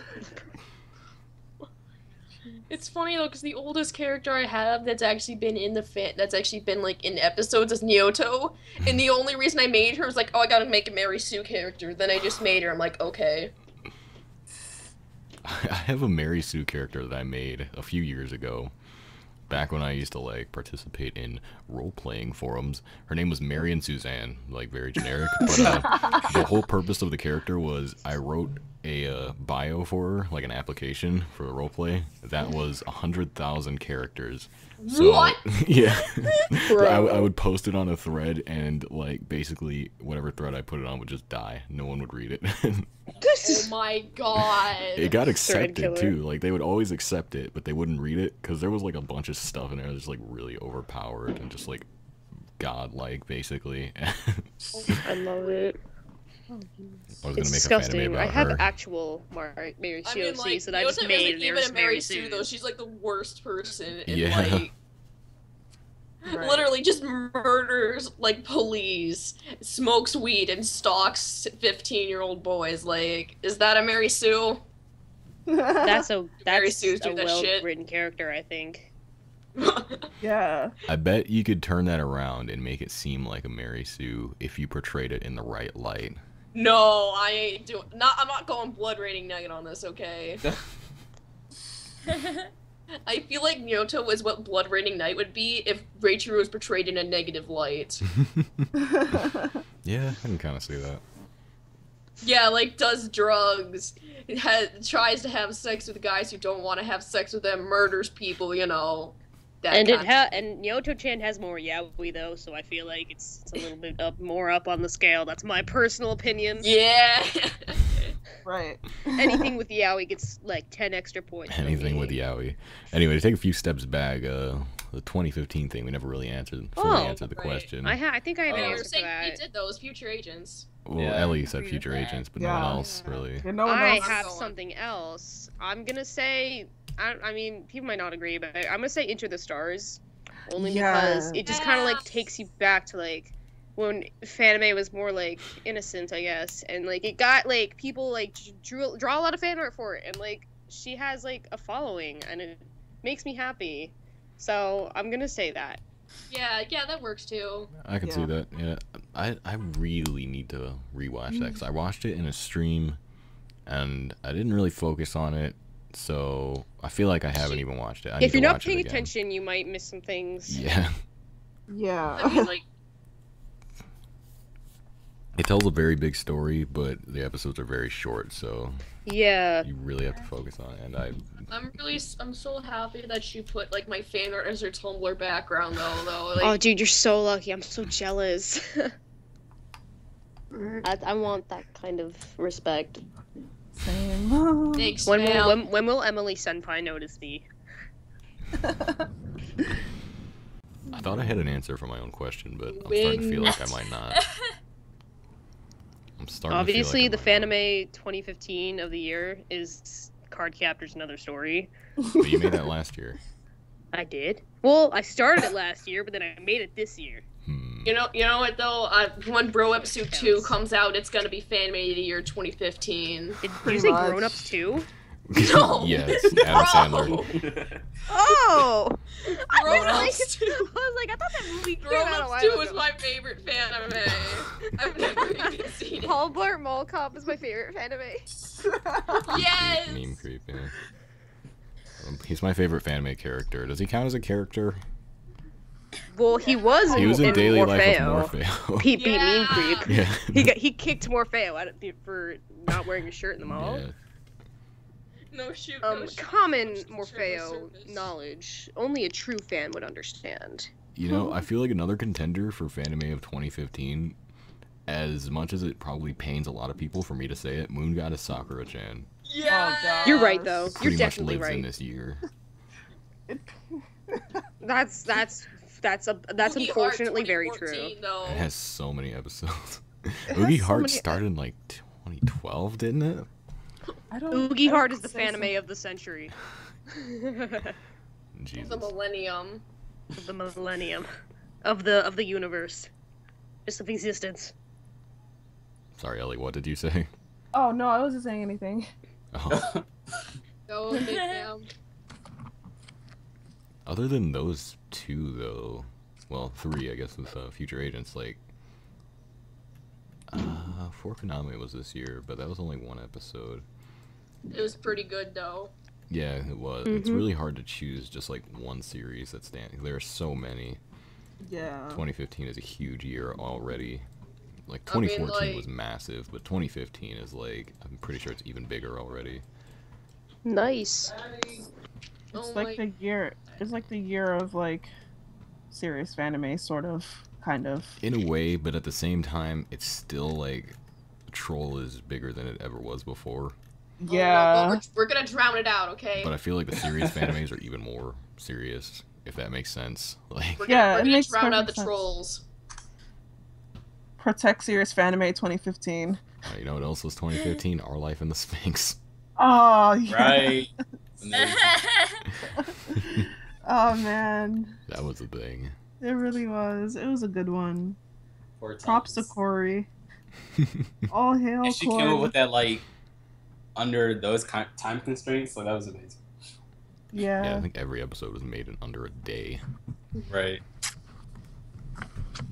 It's funny though, because the oldest character I have that's actually been in the fan, that's actually been like in episodes is Nyoto, and the only reason I made her was like, oh, I gotta make a Mary Sue character. Then I just made her. I'm like, okay. I have a Mary Sue character that I made a few years ago. Back when I used to like participate in role-playing forums, her name was Marion Suzanne, like very generic. But uh, the whole purpose of the character was I wrote a uh, bio for her, like an application for a role-play. That was a hundred thousand characters. So, what? Yeah. Bro. I, I would post it on a thread, and like basically whatever thread I put it on would just die. No one would read it. Oh my god. It got accepted too. Like they would always accept it, but they wouldn't read it because there was like a bunch of stuff in there that was just like really overpowered and just like godlike, basically. Oh, I love it. I was it's disgusting. Make a about I have her. Actual Mary, Mary Sue I mean, like, that I just made. Like, even Mary Sue, though, she's like the worst person. And, yeah. Like, right. Literally just murders like police, smokes weed, and stalks fifteen-year-old boys. Like, is that a Mary Sue? That's a that's a that well-written character, I think. Yeah. I bet you could turn that around and make it seem like a Mary Sue if you portrayed it in the right light. No, I ain't doing. Not. I'm not going blood raining nugget on this. Okay. I feel like Nyoto was what Blood Raining Knight would be if Reiichiro was portrayed in a negative light. Yeah, I can kind of see that. Yeah, like, does drugs, has, tries to have sex with guys who don't want to have sex with them, murders people, you know. That and it ha and Nyoto-chan has more yaoi, though, so I feel like it's, it's a little bit up more up on the scale. That's my personal opinion. Yeah! Right. Anything with yaoi gets, like, ten extra points. Anything with yaoi. Anyway, to take a few steps back, uh, the twenty fifteen thing, we never really answered, fully oh, answered the right. question. I, ha I think I have oh, an answer for that. You did those future agents. Well, yeah, Ellie said future agents, but yeah. no one else, really. Yeah, no one else. I have something else. I'm gonna say, I, I mean, people might not agree, but I'm gonna say Enter the Stars. Only yeah. because it just kind of, like, takes you back to, like, when Fanime was more, like, innocent, I guess. And, like, it got, like, people, like, drew, draw a lot of fan art for it. And, like, she has, like, a following, and it makes me happy. So I'm gonna say that. Yeah, yeah, that works too. I can yeah. see that. Yeah, I I really need to rewatch that because I watched it in a stream, and I didn't really focus on it, so I feel like I haven't even watched it. I if need you're to not paying attention, you might miss some things. Yeah. Yeah. I mean, like, it tells a very big story, but the episodes are very short, so yeah, you really have to focus on it. And I, I'm really, I'm so happy that you put like my fan art as your Tumblr background, though. Though, like, oh, dude, you're so lucky. I'm so jealous. I, I want that kind of respect. Same. Thanks. When will, when, when will Emily Senpai notice me? I thought I had an answer for my own question, but I'm when... starting to feel like I might not. Obviously, like the Fanime twenty fifteen of the year is Card Captors Another Story. But you made that last year. I did. Well, I started it last year, but then I made it this year. Hmm. You know, you know what though? Uh, when Bro Episode Two comes out, it's gonna be Fanime of the Year twenty fifteen. Did you say Grown Ups Two? No. Yes. No. Oh. I was, like, I was like, I thought that movie came Grown out a while ago. Grown Ups two was my favorite fanime. I've never even seen it. Paul Blart Mall Cop is my favorite fanime. Yes. Meme creep. Yeah. Um, he's my favorite fanime character. Does he count as a character? Well, he was. He was in, in Daily Morfeo. Life with Morfeo. He beat yeah. Meme Creep. Yeah. He got, he kicked Morfeo out of, for not wearing a shirt in the mall. Yeah. No shoot, um, no shoot. Common Morfeo knowledge. Only a true fan would understand. You know, I feel like another contender for Fanime of twenty fifteen, as much as it probably pains a lot of people for me to say it, Moon Goddess Sakura-chan. Yeah, oh, you're right though. You're pretty definitely much lives right. in this year. that's that's that's a that's Oogie unfortunately very true. Though. It has so many episodes. Oogie Heart so started in like twenty twelve, didn't it? I don't, Oogie I Heart don't is the Fanime something. Of the century. Jesus. The millennium. The millennium. Of the of the universe. Just of existence. Sorry, Ellie, what did you say? Oh, no, I wasn't saying anything. Oh. No, big damn. Other than those two, though, well, three, I guess, with uh, Future Agents, like, Uh, For Konami was this year, but that was only one episode. It was pretty good, though. Yeah, it was. Mm-hmm. It's really hard to choose just, like, one series that stands. There are so many. Yeah. twenty fifteen is a huge year already. Like, twenty fourteen I mean, like, was massive, but twenty fifteen is, like, I'm pretty sure it's even bigger already. Nice. It's oh like my... the year, it's like the year of, like, serious fanime, sort of. Kind of. In a way, but at the same time, it's still like Troll is bigger than it ever was before. Yeah. Oh, no, we're, we're gonna drown it out, okay? But I feel like the serious fanimes are even more serious, if that makes sense. Like, we're gonna, yeah, we're gonna drown out the sense. Trolls. Protect Series Fanime twenty fifteen. Uh, you know what else was twenty fifteen? Our Life in the Sphinx. Oh, yeah. Right. Oh, man. That was a thing. It really was. It was a good one. Props to Corey. All hail, and she Corey. She came up with that, like, under those time constraints, so that was amazing. Yeah. Yeah, I think every episode was made in under a day. Right.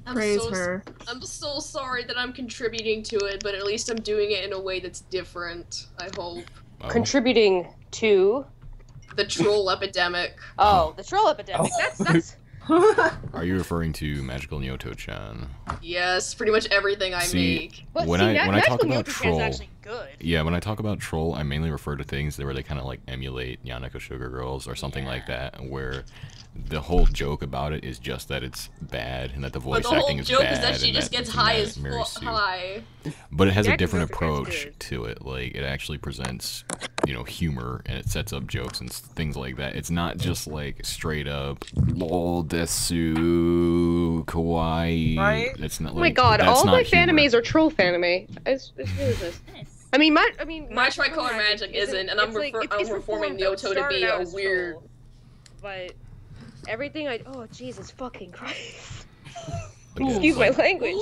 I'm Praise so, her. I'm so sorry that I'm contributing to it, but at least I'm doing it in a way that's different, I hope. Oh. Contributing to? The troll epidemic. Oh, the troll epidemic. Oh. That's... that's... Are you referring to Magical Nyoto-chan? Yes, pretty much everything I see, make. But when see, I when I talk about troll, actually good. Yeah, when I talk about troll, I mainly refer to things where they kind of like emulate Yanako Sugar Girls or something yeah. like that, where the whole joke about it is just that it's bad and that the voice but the acting is bad. The whole joke is that she just that gets high as high. But it has that a different approach to it. Like it actually presents, you know, humor and it sets up jokes and things like that. It's not just like straight up lol desu kawaii. Right? It's not like, oh my god, all my fanimes are troll fanime. It's, it's really nice. I mean, my I mean, my, my tricolor magic isn't, isn't and I'm, like, refer I'm reforming Nyoto to be a weird. Troll, but everything I oh Jesus fucking Christ. Again, excuse like, my language.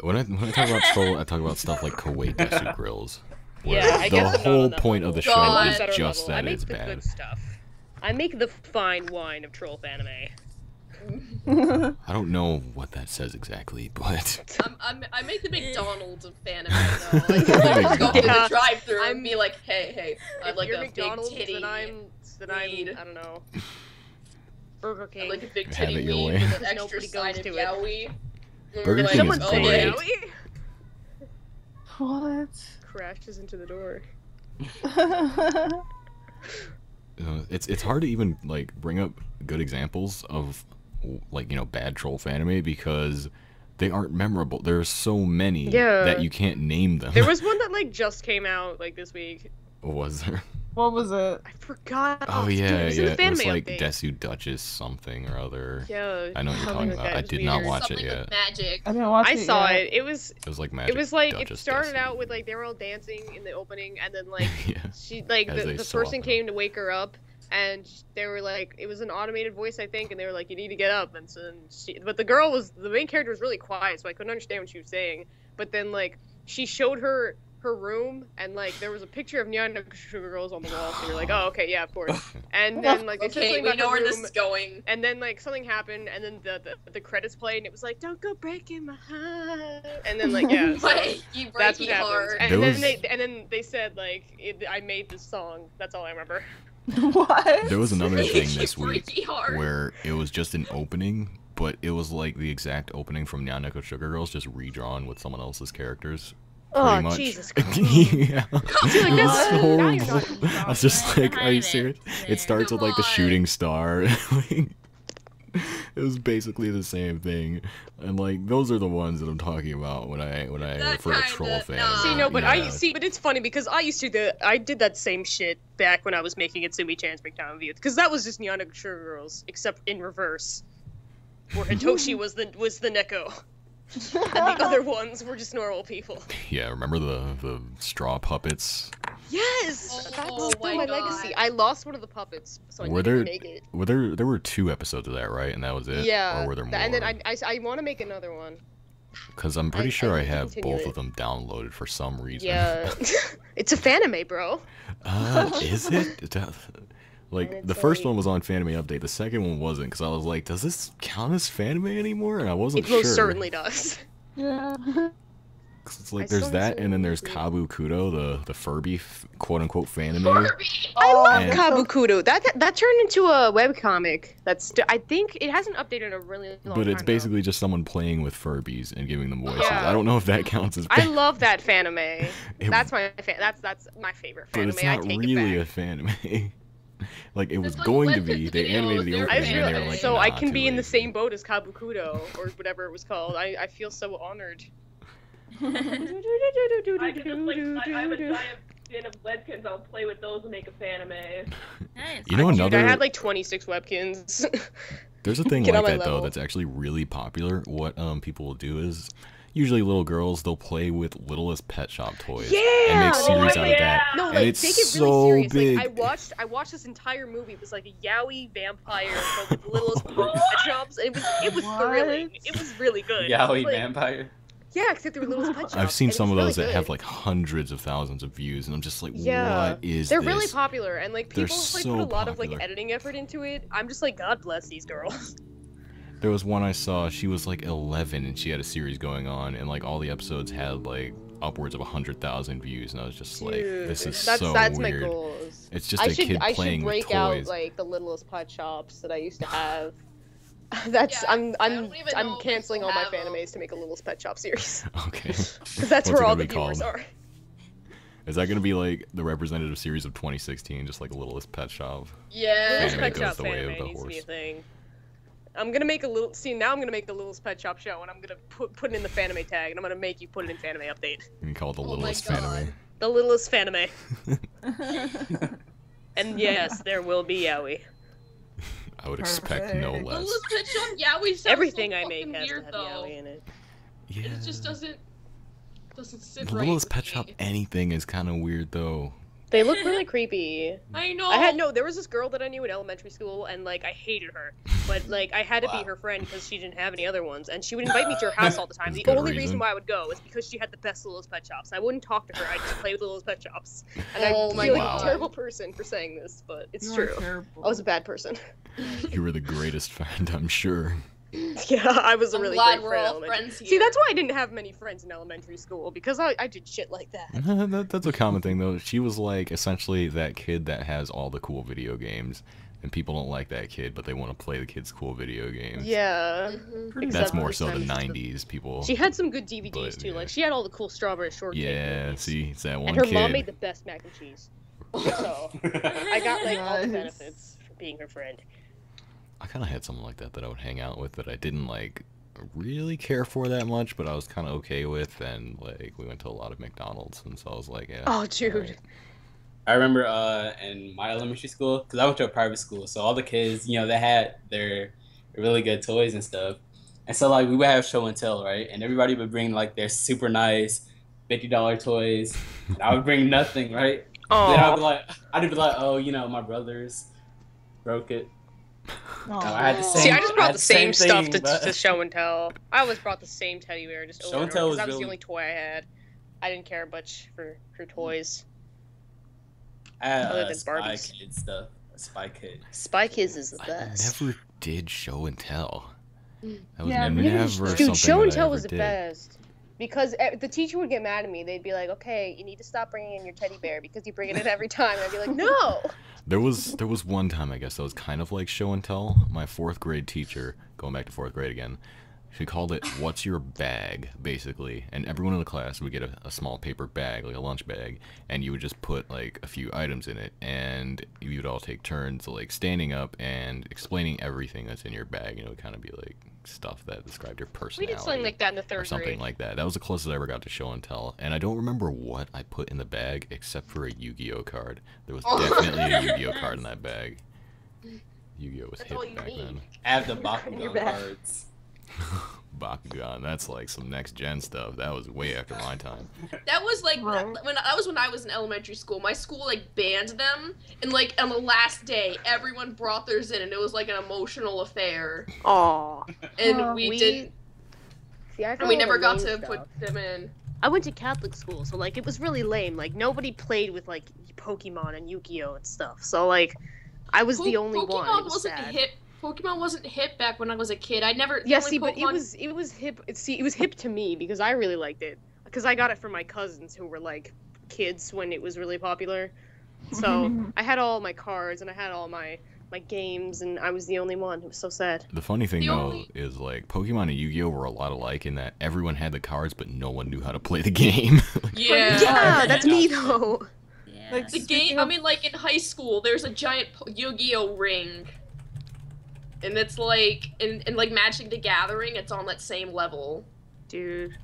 When I when I talk about troll, I talk about stuff like Kuwait desu grills. Yeah, I the guess whole point level. Of the show God. Is just that it's bad. I make the good stuff. I make the fine wine of troll fanime. I don't know what that says exactly, but... I'm, I'm, I make the McDonald's of fanime, though. Like, I go to yeah. the drive-thru and be like, hey, hey, I'd like a McDonald's, big titty. Then I'm, then I'm, I don't know, Burger King. I'd like a big titty meat with an extra Nobody side of yaoi. Burger like, King is oh, great. What? Crashes into the door. uh, it's it's hard to even like bring up good examples of like you know bad troll fanime because they aren't memorable. There are so many yeah. that you can't name them. There was one that like just came out like this week. Was there? What was it? I forgot. Oh, oh yeah, dude, it was yeah. In the fanime it was like update. Desu Duchess something or other. Yeah. I know what you're talking about. I did weird. not watch something it yet. Magic. I didn't watch I it. I saw yet. it. It was. It was like magic. It was like Duchess it started Desu. out with like they were all dancing in the opening, and then like yeah. she like As the, the person came to wake her up, and they were like it was an automated voice I think, and they were like you need to get up, and so then she but the girl was the main character was really quiet, so I couldn't understand what she was saying. But then like she showed her. her room, and like there was a picture of Nyan Sugar Girls on the wall, so you're like, oh, okay, yeah, of course. And then like they said something about her room, this is going. And then like something happened, and then the, the the credits played, and it was like, don't go breaking my heart. And then like yeah, so you that's what happened. And, and was... then they and then they said like, it, I made this song. That's all I remember. What? There was another thing this week where it was just an opening, but it was like the exact opening from Nyan Sugar Girls, just redrawn with someone else's characters. Oh much. Jesus Christ! Yeah. Like, that's so horrible. I was just like, "Are you serious?" It starts Come with like the shooting star. It was basically the same thing, and like those are the ones that I'm talking about when I when I that refer to troll fans. Nah. See, no, but yeah. I see, but it's funny because I used to the I did that same shit back when I was making Itsumi Chan's McDonald's View because that was just Nyan Sugar Girls except in reverse, where Hitoshi was the was the Neko. And the other ones were just normal people. Yeah, remember the the straw puppets? Yes, that's oh, still my God. legacy. I lost one of the puppets, so I were there, make it. Were there? There were two episodes of that, right? And that was it. Yeah. Or were there more? And then I I, I want to make another one. Because I'm pretty I, sure I, I have both it. of them downloaded for some reason. Yeah. It's a fanime, bro. Uh, is it? Like, the first one was on Fanime Update, the second one wasn't, because I was like, does this count as Fanime anymore? And I wasn't sure. It most certainly does. Yeah. Because it's like, there's that, and then there's Kabukudo, the, the Furby, quote-unquote, Fanime. I love Kabukudo! That, that that turned into a webcomic. That's, I think, it hasn't updated in a really long time. But it's basically just someone playing with Furbies and giving them voices. I don't know if that counts as I love that Fanime. That's my that's that's my favorite Fanime. But it's not really a Fanime. Like, it was like going to be, they animated the opening, and they were like, So nah, I can be late. in the same boat as Kabukudo, or whatever it was called. I, I feel so honored. I can like, I, I have a giant bin of webkins, I'll play with those and make a fanime. Nice. You know another... Dude, I had like twenty-six webkins. There's a thing like that, level. though, that's actually really popular. What um people will do is, usually little girls, they'll play with littlest pet shop toys yeah! and make series oh, out yeah! of that. No, like, and it's take it really so serious. Big. Like, I watched, I watched this entire movie. It was like a yaoi vampire from the littlest pet shops. It was, it was what? thrilling. It was really good. Yaoi like, vampire. Yeah, except they were little pet shops. I've seen some of those really that good. have like hundreds of thousands of views, and I'm just like, yeah. what is They're this? They're really popular, and like people have, like, so put a lot popular. of like editing effort into it. I'm just like, God bless these girls. There was one I saw, she was like eleven, and she had a series going on, and like all the episodes had like upwards of one hundred thousand views, and I was just like, Dude, this is that's, so that's weird. That's my goals. It's just I a should, kid I playing with toys. I should break out like the littlest pet shops that I used to have. That's yeah, I'm I'm I'm canceling all my Fanimes to make a little pet shop series. Okay. Because that's where all the viewers are. Is that gonna be like the representative series of twenty sixteen, just like Littlest Pet Shop? Yeah, Littlest Pet Shop Fanime needs to be a thing. I'm gonna make a little. See, now I'm gonna make the Littlest Pet Shop show, and I'm gonna put put it in the Fanime tag, and I'm gonna make you put it in Fanime update. You can call it the oh Littlest Fanime. The Littlest Fanime. And yes, there will be yaoi. I would expect Perfect. no less. Yaoi Everything so I make has weird, to have though. yaoi in it. Yeah. It just doesn't doesn't sit the right. Littlest Pet Shop anything is kind of weird though. They look really creepy. I know. I had no. There was this girl that I knew in elementary school, and like I hated her, but like I had to wow. be her friend because she didn't have any other ones, and she would invite me to her house all the time. The only reason. reason why I would go is because she had the best Littlest Pet Shops. I wouldn't talk to her. I just play with Littlest Pet Shops, and I oh, feel like wow. a terrible person for saying this, but it's You're true. Terrible. I was a bad person. You were the greatest friend, I'm sure. Yeah, I was a really glad great friend. friends here. See, that's why I didn't have many friends in elementary school, because I, I did shit like that. that. That's a common thing, though. She was, like, essentially that kid that has all the cool video games, and people don't like that kid, but they want to play the kid's cool video games. Yeah. Mm-hmm. That's more so the nineties people. She had some good D V Ds, but, too. Yeah. Like, she had all the cool strawberry shortcake. Yeah, movies. see, it's that one kid. And her kid. mom made the best mac and cheese. So, I got, like, all the benefits from being her friend. I kind of had someone like that that I would hang out with that I didn't, like, really care for that much, but I was kind of okay with, and, like, we went to a lot of McDonald's, and so I was like, yeah. Oh, dude. Right. I remember uh, in my elementary school, because I went to a private school, so all the kids, you know, they had their really good toys and stuff, and so, like, we would have show and tell, right, and everybody would bring, like, their super nice fifty dollar toys, and I would bring nothing, right? Oh. Then I would be like, I'd be like, oh, you know, my brothers broke it. No, I had the same, See, I just brought I the same, same stuff thing, to, but... to show and tell. I always brought the same teddy bear, just over and over, because that was really... the only toy I had. I didn't care much for, for toys. I had, other uh, than Barbies. Spy Kids stuff. Spy Kids. Spy Kids is the best. I never did show and tell. That was yeah, never, never Dude, show and tell was the did. best. Because the teacher would get mad at me. They'd be like, okay, you need to stop bringing in your teddy bear because you bring it in every time. And I'd be like, no. There was there was one time, I guess, that was kind of like show and tell. My fourth grade teacher, going back to fourth grade again, she called it, what's your bag, basically. And everyone in the class would get a, a small paper bag, like a lunch bag, and you would just put, like, a few items in it. And you would all take turns, like, standing up and explaining everything that's in your bag. And it would kind of be like... stuff that described your personality. We did something like that in the third or something grade. like that. That was the closest I ever got to show and tell, and I don't remember what I put in the bag except for a Yu-Gi-Oh card. There was oh. definitely a Yu-Gi-Oh card in that bag. Yu-Gi-Oh was hit back need. then. I have the Bakugan cards. Bakugan, that's like some next gen stuff. That was way after my time. That was like when that was when I was in elementary school. My school like banned them, and like on the last day, everyone brought theirs in, and it was like an emotional affair. Aww. And uh, we, we didn't. See, I and we never got to stuff. put them in. I went to Catholic school, so like it was really lame. Like nobody played with like Pokemon and Yu-Gi-Oh and stuff. So like, I was po the only Pokemon one. It was wasn't sad. hip. Pokemon wasn't hip back when I was a kid. I never. Yeah, see, Pokemon... but it was it was hip. See, it was hip to me because I really liked it. Because I got it from my cousins who were like kids when it was really popular. So I had all my cards and I had all my my games, and I was the only one. It was so sad. The funny thing the though only... is like Pokemon and Yu-Gi-Oh were a lot alike in that everyone had the cards, but no one knew how to play the game. like, yeah, yeah, that's me though. Yeah. Like, the game. Of... I mean, like in high school, there's a giant Yu-Gi-Oh ring. And it's like, in, in like Magic the Gathering, it's on that same level. Dude.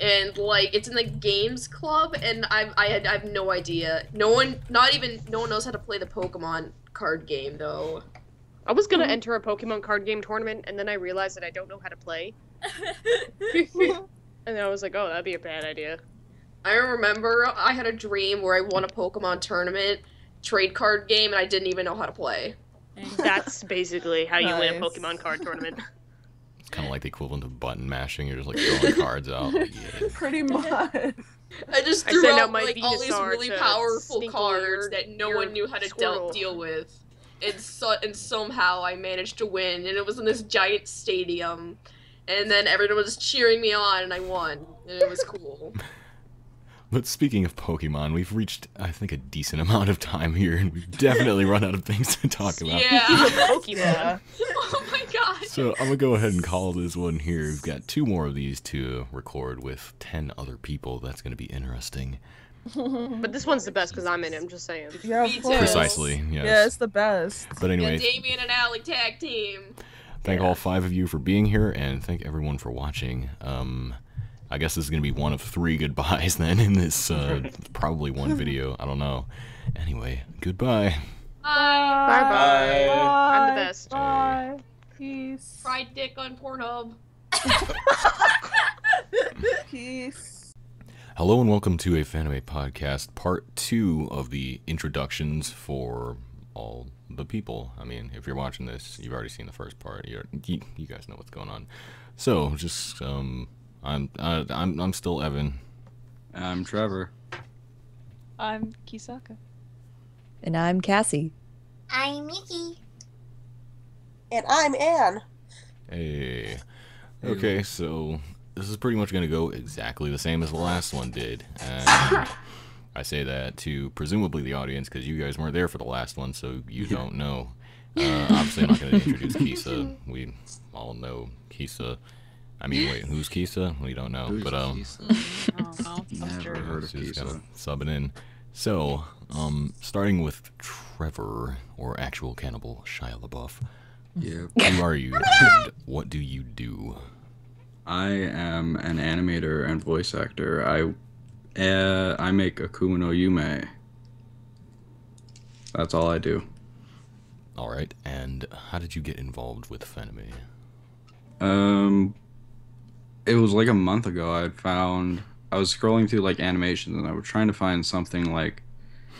And like, it's in the games club, and I've, I, had, I have no idea. No one, not even, no one knows how to play the Pokemon card game, though. I was gonna enter a Pokemon card game tournament, and then I realized that I don't know how to play. And I was like, oh, that'd be a bad idea. I remember I had a dream where I won a Pokemon tournament trade card game, and I didn't even know how to play. That's basically how nice. You win a Pokemon card tournament. It's kind of like the equivalent of button mashing. You're just like throwing cards out. Like, yeah. Pretty much. I just threw I out, out my like, all these really powerful cards that no one knew how to deal, deal with. And, so, and somehow I managed to win, and it was in this giant stadium. And then everyone was cheering me on, and I won. And it was cool. But speaking of Pokemon, we've reached, I think, a decent amount of time here, and we've definitely run out of things to talk about. Yeah, Pokemon. Yeah. Oh my god. So I'm gonna go ahead and call this one here. We've got two more of these to record with ten other people. That's gonna be interesting. But this one's the best because I'm in it, I'm just saying. Yeah, of course. Precisely. Yes. Yeah, it's the best. But anyway, yeah, Damien and Allie tag team. Thank yeah. all five of you for being here, and thank everyone for watching. Um, I guess this is going to be one of three goodbyes then in this, uh, probably one video. I don't know. Anyway, goodbye. Bye. Bye-bye. I'm the best. Bye. Peace. Fried Dick on Pornhub. Peace. Hello and welcome to a Fanime podcast, part two of the introductions for all the people. I mean, if you're watching this, you've already seen the first part. You're, you, you guys know what's going on. So, just, um... I'm uh, I'm I'm still Evan. I'm Trevor. I'm Kisaka. And I'm Cassie. I'm Miki. And I'm Ann. Hey. Okay, so this is pretty much gonna go exactly the same as the last one did. And I say that to presumably the audience because you guys weren't there for the last one, so you don't know. Uh, obviously, I'm not gonna introduce Kisa. We all know Kisa. I mean, wait, who's Kisa? We don't know, who's but um, I don't know. Never heard of Kisa. Kind of subbing in. So, um, starting with Trevor, or actual cannibal Shia LaBeouf. Yeah. Who are you? And what do you do? I am an animator and voice actor. I, uh, I make Akuma no Yume. That's all I do. All right. And how did you get involved with Fanime? Um. It was like a month ago I had found, I was scrolling through like animations and I was trying to find something like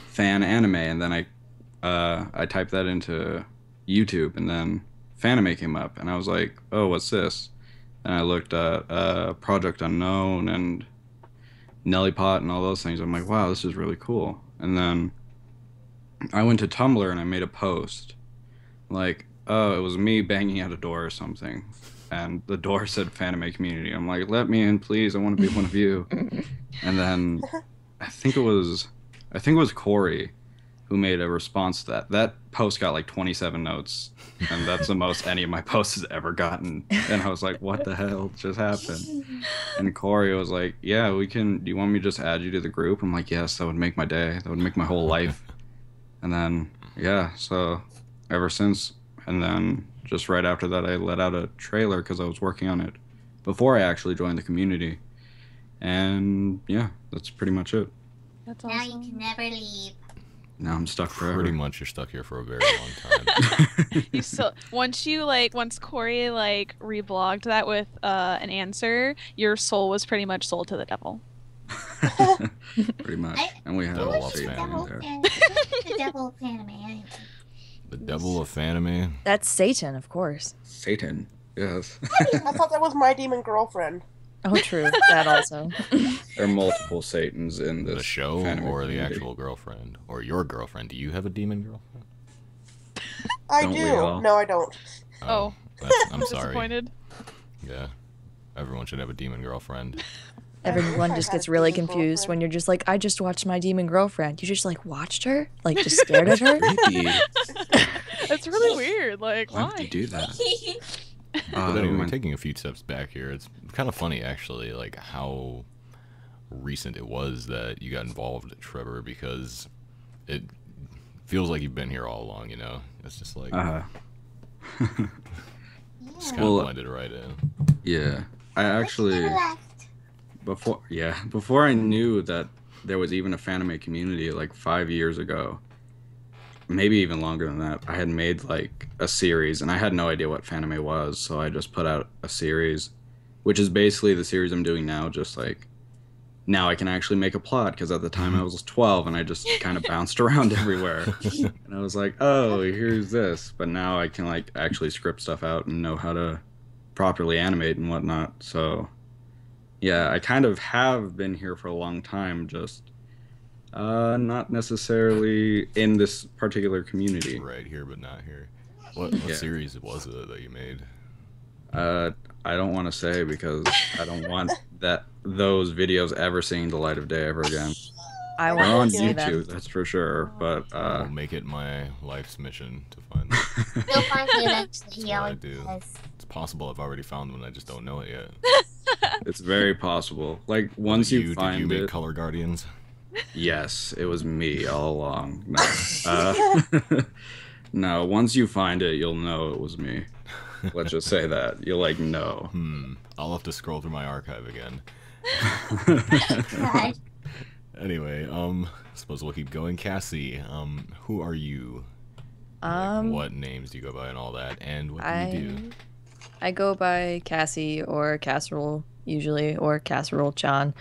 fan anime, and then I uh, I typed that into YouTube and then Fanime came up and I was like, oh, what's this? And I looked at uh, Project Unknown and Nellypot and all those things. I'm like, wow, this is really cool. And then I went to Tumblr and I made a post like, oh, it was me banging at a door or something. And the door said Fanime community. I'm like, let me in, please. I want to be one of you. And then I think it was, I think it was Corey who made a response to that. That post got like twenty-seven notes. And that's the most any of my posts has ever gotten. And I was like, what the hell just happened? And Corey was like, yeah, we can, do you want me to just add you to the group? I'm like, yes, that would make my day. That would make my whole life. And then, yeah, so ever since. And then just right after that, I let out a trailer because I was working on it before I actually joined the community. And yeah, that's pretty much it. That's awesome. Now you can never leave. Now I'm stuck forever. Pretty much you're stuck here for a very long time. You still, once you like, once Corey like reblogged that with uh, an answer, your soul was pretty much sold to the devil. Pretty much. I, and we had a lot of family there. The devil of anime, anyway. The devil of Fanime? That's Satan, of course. Satan, yes. I thought that was my demon girlfriend. Oh, true. That also. There are multiple Satans in this. The show Fanime or community. The actual girlfriend? Or your girlfriend? Do you have a demon girlfriend? I don't do. No, I don't. Oh. oh I'm sorry. Disappointed. Yeah. Everyone should have a demon girlfriend. Everyone just gets really confused girlfriend. When you're just like, I just watched my demon girlfriend. You just like watched her, like just stared at her. That's really weird. Like, why, why would you do that? uh, but anyway, taking a few steps back here, it's kind of funny actually, like how recent it was that you got involved, Trevor, because it feels like you've been here all along. You know, it's just like uh -huh. Just kind well, of blended right in. Yeah, I actually. Before, yeah, before I knew that there was even a Fanime community, like five years ago, maybe even longer than that, I had made like a series and I had no idea what Fanime was, so I just put out a series which is basically the series I'm doing now, just like, now I can actually make a plot, because at the time I was twelve and I just kind of bounced around everywhere. And I was like, oh, here's this. But now I can like actually script stuff out and know how to properly animate and whatnot. So yeah, I kind of have been here for a long time, just uh, not necessarily in this particular community. Right here, but not here. What, what yeah. series was it that you made? Uh, I don't want to say because I don't want that those videos ever seeing the light of day ever again. I want on to YouTube, them. That's for sure. But uh, I'll make it my life's mission to find them. You'll find me eventually. Yeah, I do. Yes. It's possible I've already found one. I just don't know it yet. It's very possible. Like once did you, you find did you make it, Color Guardians. Yes, it was me all along. No. Uh, No, once you find it, you'll know it was me. Let's just say that. You'll like, no. Hmm. I'll have to scroll through my archive again. Anyway, um, I suppose we'll keep going. Cassie, um, who are you? Um, like, what names do you go by and all that? And what do I, you do? I go by Cassie or Casserole, usually, or Casserole-chan.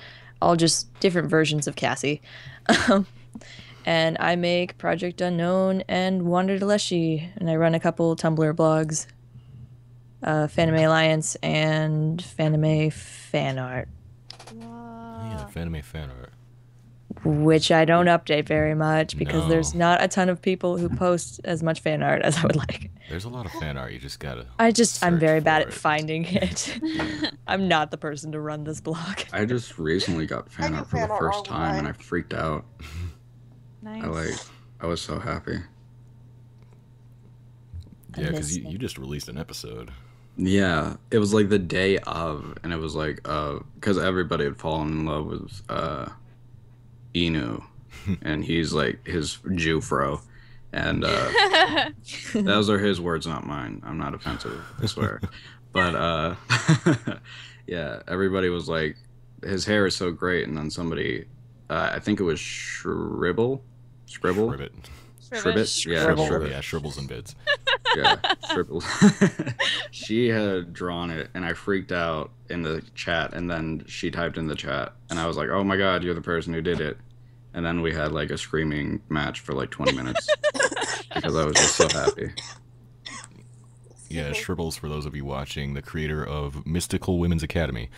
All just different versions of Cassie. Um... And I make Project Unknown and Wander to Leshy, and I run a couple Tumblr blogs, uh, Fanime Alliance and Fanime Fan Art. Wow. Yeah, Fanime Fan Art. Which I don't update very much because no. there's not a ton of people who post as much fan art as I would like. There's a lot of fan art. You just gotta. I just I'm very bad it. at finding it. I'm not the person to run this blog. I just recently got fan art for the first time, the and I freaked out. Nice. I like. I was so happy. Yeah, because you, you just released an episode. Yeah, it was like the day of, and it was like uh, because everybody had fallen in love with uh, Inu, and he's like his Jufro, and uh, those are his words, not mine. I'm not offensive, I swear. But uh, yeah, everybody was like, his hair is so great, and then somebody, uh, I think it was Shribble. Scribble? Shribbit. Shribbit? Yeah, Shribble. Shribble. Yeah, Shribbles and Bits. Yeah, Shribbles. She had drawn it, and I freaked out in the chat, and then she typed in the chat, and I was like, oh my god, you're the person who did it. And then we had, like, a screaming match for, like, twenty minutes, because I was just so happy. Yeah, Shribbles, for those of you watching, the creator of Mystical Women's Academy.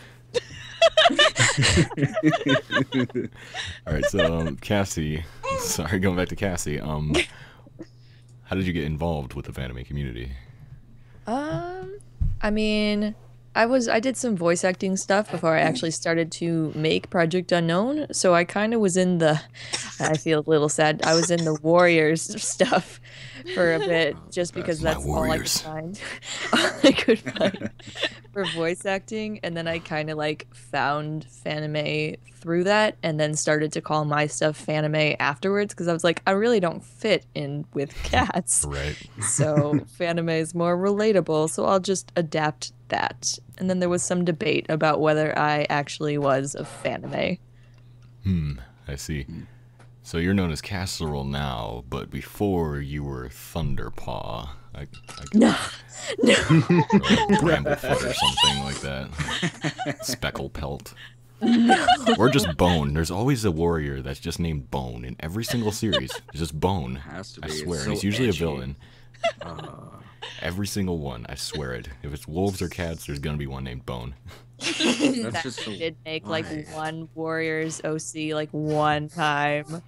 All right, so um, Cassie, sorry, going back to Cassie. Um, how did you get involved with the Fanime community? Um, I mean, I was I did some voice acting stuff before I actually started to make Project Unknown. So I kind of was in the, I feel a little sad. I was in the Warriors stuff for a bit, just because that's, that's all I could find. all I could find for voice acting, and then I kind of like found Fanime through that, and then started to call my stuff Fanime afterwards because I was like, I really don't fit in with cats, right? So Fanime is more relatable, so I'll just adapt that. And then there was some debate about whether I actually was a Fanime. Hmm, I see. So you're known as Casserole now, but before you were Thunderpaw. I, I no, no. Like Bramblefoot or something like that. Speckle Pelt. No. Or just Bone. There's always a warrior that's just named Bone in every single series. It's just Bone. Has to be. I swear. So he's usually edgy. a villain. Uh, every single one. I swear it. If it's wolves or cats, there's gonna be one named Bone. That's that just so did make like nice. one Warriors O C like one time.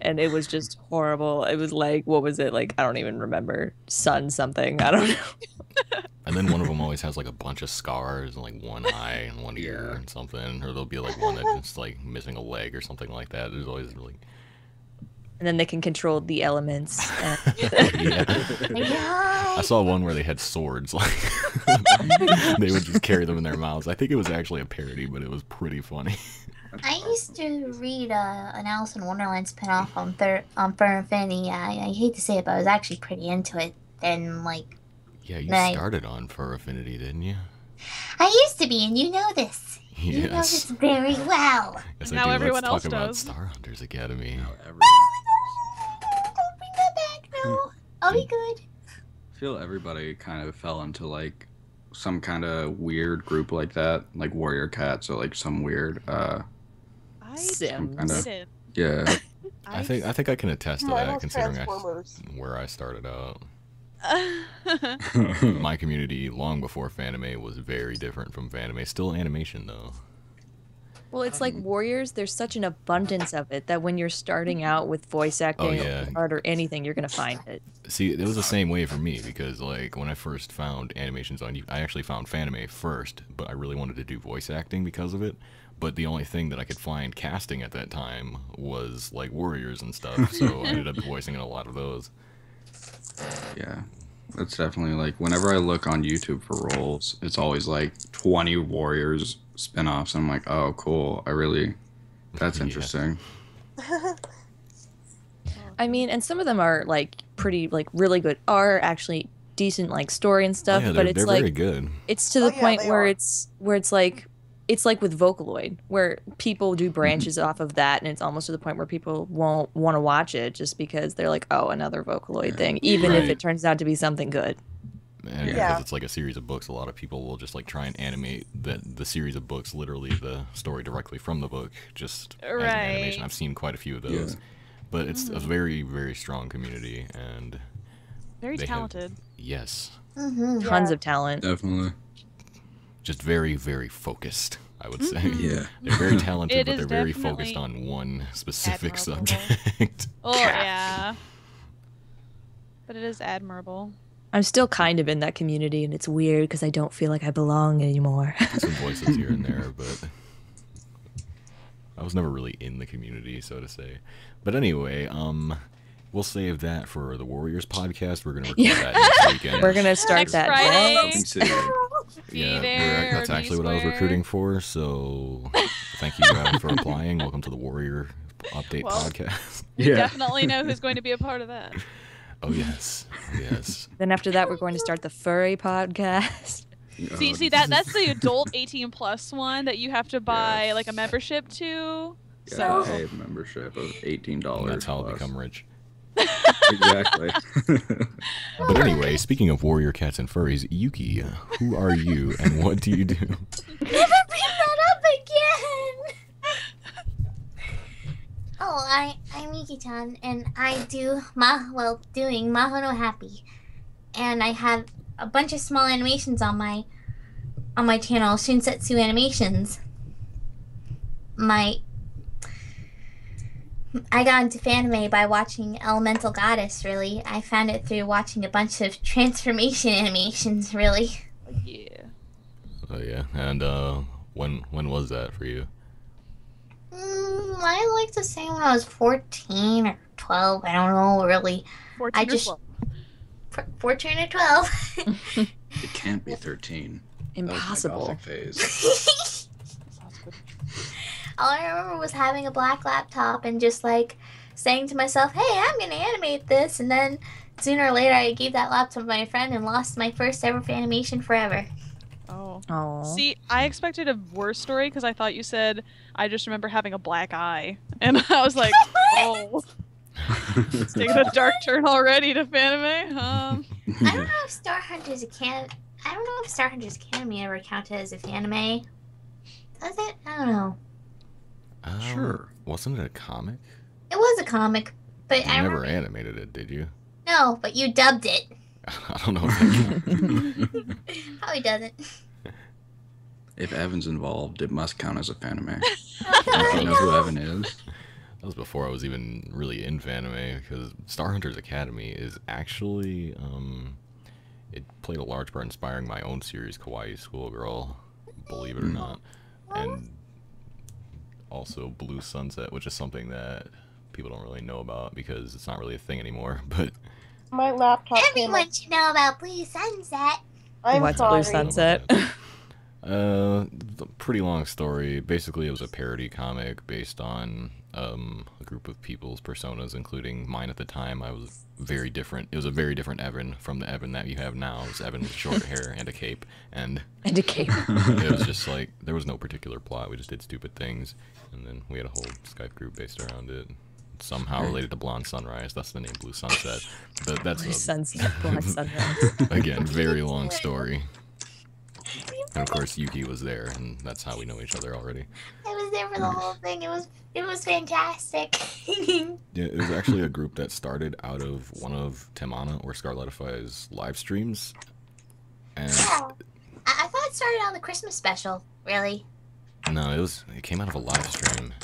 And it was just horrible. It was like, what was it? Like, I don't even remember. Sun something. I don't know. And then one of them always has, like, a bunch of scars and, like, one eye and one ear yeah. and something. Or there'll be, like, one that's just, like, missing a leg or something like that. There's always, like... And then they can control the elements. And... yeah. Yeah. I saw one where they had swords. Like, they would just carry them in their mouths. I think it was actually a parody, but it was pretty funny. I used to read uh, an Alice in Wonderland spinoff on Thir on Fern and Fanny. I, I hate to say it, but I was actually pretty into it. Then, like, yeah, you started I... on Fur Affinity, didn't you? I used to be, and you know this. Yes. You know this very well. Yes, now I do. Everyone Let's else talk does. about Star Hunters Academy. Now everyone... Oh no! Don't bring that back. No, I'll be good. I feel everybody kind of fell into like some kind of weird group like that, like Warrior Cats or like some weird uh Sims. Kind of, yeah. I think I think I can attest to that, considering I, where I started out. My community long before Fanime was very different from Fanime. Still animation though. Well, it's like Warriors, there's such an abundance of it that when you're starting out with voice acting oh, yeah. or art or anything, you're going to find it. See, it was the same way for me because, like, when I first found animations on YouTube, I actually found Fanime first, but I really wanted to do voice acting because of it. But the only thing that I could find casting at that time was, like, Warriors and stuff, so I ended up voicing in a lot of those. Yeah. That's definitely, like, whenever I look on YouTube for roles, it's always, like, twenty Warriors spin-offs, and I'm like, oh, cool, I really, that's interesting. I mean, and some of them are, like, pretty, like, really good art, actually decent, like, story and stuff, yeah, but it's, like, very good. It's to the oh, point yeah, where are. it's, where it's, like, it's like with Vocaloid, where people do branches off of that, and it's almost to the point where people won't want to watch it just because they're like, oh, another Vocaloid yeah. thing, even right. if it turns out to be something good. And yeah. because it's like a series of books, a lot of people will just like try and animate the, the series of books, literally the story directly from the book, just right. as an animation. I've seen quite a few of those. Yeah. But it's mm-hmm. a very, very strong community. and Very talented. Have, yes. Mm-hmm. yeah. Tons of talent. Definitely. Just very, very focused, I would say. Mm-hmm. Yeah. They're very talented, it but they're very focused on one specific admirable. subject. Oh, yeah. But it is admirable. I'm still kind of in that community, and it's weird because I don't feel like I belong anymore. Some voices here and there, but I was never really in the community, so to say. But anyway, um, we'll save that for the Warriors podcast. We're going to record yeah. that next weekend. We're going to start that. Next Friday. Yeah, yeah, that's actually what I was recruiting for, so thank you Adam, for applying. Welcome to the Warrior Update well, podcast. You yeah. definitely know who's going to be a part of that. Oh, yes. Oh, yes. Then after that, we're going to start the furry podcast. See, see that that's the adult eighteen plus one that you have to buy yes. like a membership to. Yeah, so. I paid a membership of eighteen dollars. That's how I become rich. Exactly. But anyway, speaking of warrior cats and furries, Yuki, who are you and what do you do? Never bring that up again! Oh, I, I'm Miki-chan, and I do, ma well, doing Mahou no Happy. And I have a bunch of small animations on my on my channel, Shunsetsu Animations. My... I got into Fanime by watching Elemental Goddess, really. I found it through watching a bunch of transformation animations, really. Yeah. Oh, yeah. And uh, when when was that for you? Mm, I like to say when I was fourteen or twelve. I don't know, really. fourteen I just, or twelve. fourteen or twelve. It can't be thirteen. Impossible. That was my phase. All I remember was having a black laptop and just like saying to myself, hey, I'm going to animate this. And then sooner or later, I gave that laptop to my friend and lost my first ever animation forever. Oh. Aww. See, I expected a worse story because I thought you said, I just remember having a black eye. And I was like, oh. It's taking a dark turn already to Fanime. Um, I don't know if Star Hunters a can I don't know if Star Hunters Academy ever counted as a Fanime. Does it? I don't know. Um, sure. Wasn't it a comic? It was a comic, but you I never remember... animated it, did you? No, but you dubbed it. I don't know. If probably doesn't. If Evan's involved, it must count as a Fanime. I don't know who Evan is. That was before I was even really in Fanime, because Star Hunters Academy is actually um, it played a large part inspiring my own series, Kawaii Schoolgirl, believe it or not, and also Blue Sunset, which is something that people don't really know about because it's not really a thing anymore. But my laptop. Everyone should know about Blue Sunset. I'm What's sorry. Blue Sunset? Uh, pretty long story. Basically, it was a parody comic based on um, a group of people's personas, including mine at the time. I was very different. It was a very different Evan from the Evan that you have now. It was Evan with short hair and a cape. And, and a cape. It was just like, there was no particular plot. We just did stupid things. And then we had a whole Skype group based around it. Somehow related to Blonde Sunrise. That's the name, Blue Sunset. But that's Blue a, Sunset, Blonde Sunrise. Again, very long story. And of course Yuki was there, and that's how we know each other already. I was there for the whole thing. It was it was fantastic. Yeah, it was actually a group that started out of one of Temana or Scarletify's live streams. And yeah. I, I thought it started on the Christmas special, really. No, it was it came out of a live stream.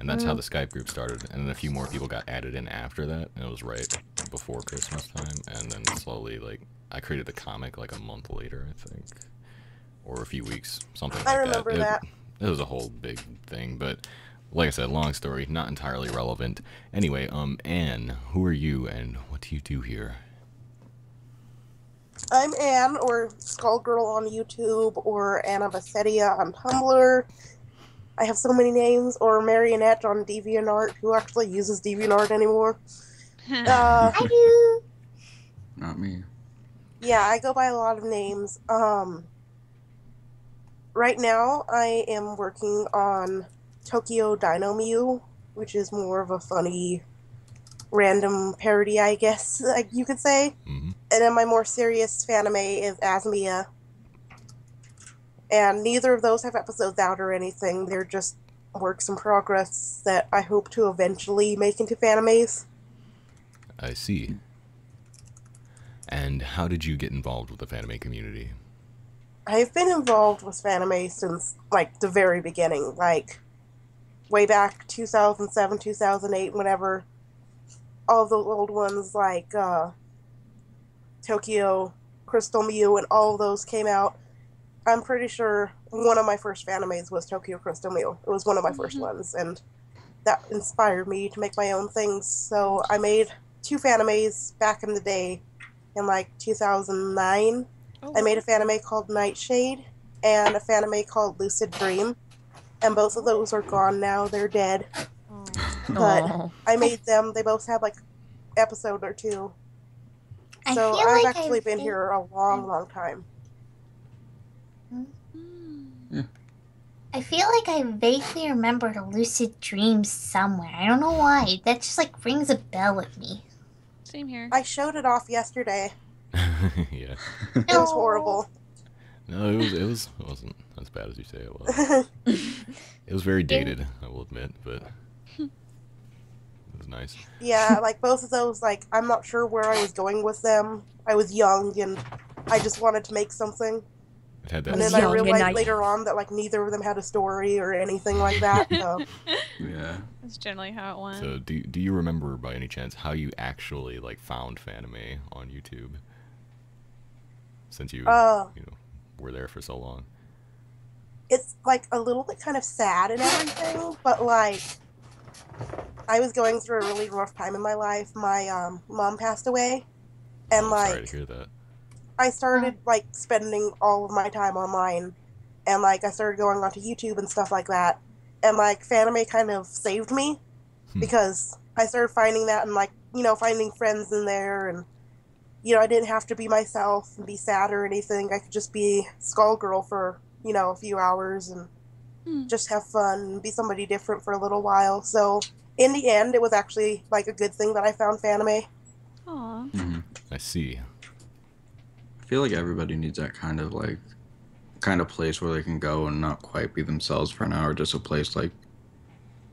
And that's mm. how the Skype group started. And then a few more people got added in after that, and it was right before Christmas time. And then slowly, like, I created the comic like a month later, I think. Or a few weeks, something like that. I remember that. It, it was a whole big thing, but like I said, long story, not entirely relevant. Anyway, um, Anne, who are you and what do you do here? I'm Anne, or Skullgirl on YouTube, or Anna Bassetia on Tumblr. I have so many names, or Marionette on DeviantArt. Who actually uses DeviantArt anymore? uh, I do. Not me. Yeah, I go by a lot of names. Um, right now, I am working on Tokyo Dino Mew, which is more of a funny, random parody, I guess like you could say. Mm-hmm. And then my more serious fanime is Asmia. And neither of those have episodes out or anything. They're just works in progress that I hope to eventually make into fanimes. I see. And how did you get involved with the fanime community? I've been involved with fanime since, like, the very beginning. Like, way back two thousand seven, two thousand eight, whenever all the old ones, like, uh, Tokyo, Crystal Mew, and all those came out. I'm pretty sure one of my first fanimes was Tokyo Crystal Mew. It was one of my first mm-hmm. ones, and that inspired me to make my own things. So I made two fanimes back in the day in, like, two thousand nine. Oh. I made a fanime called Nightshade and a fanime called Lucid Dream, and both of those are gone now. They're dead. Oh. But Aww. I made them. They both have, like, episode or two. I so feel I've like actually I've been, been here a long, long time. Mm-hmm. Yeah. I feel like I vaguely remembered a lucid dream somewhere. I don't know why. That just like rings a bell with me. Same here. I showed it off yesterday. Yeah. It was horrible. No, it was. It was. It wasn't as bad as you say it was. It was very dated, I will admit, but it was nice. Yeah, like both of those. Like I'm not sure where I was going with them. I was young and I just wanted to make something. Had that and then I realized I... later on that like neither of them had a story or anything like that. So. Yeah, that's generally how it went. So, do do you remember by any chance how you actually like found Fanime on YouTube? Since you uh, you know were there for so long, it's like a little bit kind of sad and everything. But like, I was going through a really rough time in my life. My um, mom passed away, and oh, like. Sorry to hear that. I started, like, spending all of my time online, and, like, I started going onto YouTube and stuff like that, and, like, Fanime kind of saved me, hmm. because I started finding that and, like, you know, finding friends in there, and, you know, I didn't have to be myself and be sad or anything. I could just be Skullgirl for, you know, a few hours and hmm. just have fun and be somebody different for a little while. So, in the end, it was actually, like, a good thing that I found Fanime. Aww. Mm-hmm. I see. I feel like everybody needs that kind of like kind of place where they can go and not quite be themselves for an hour, just a place like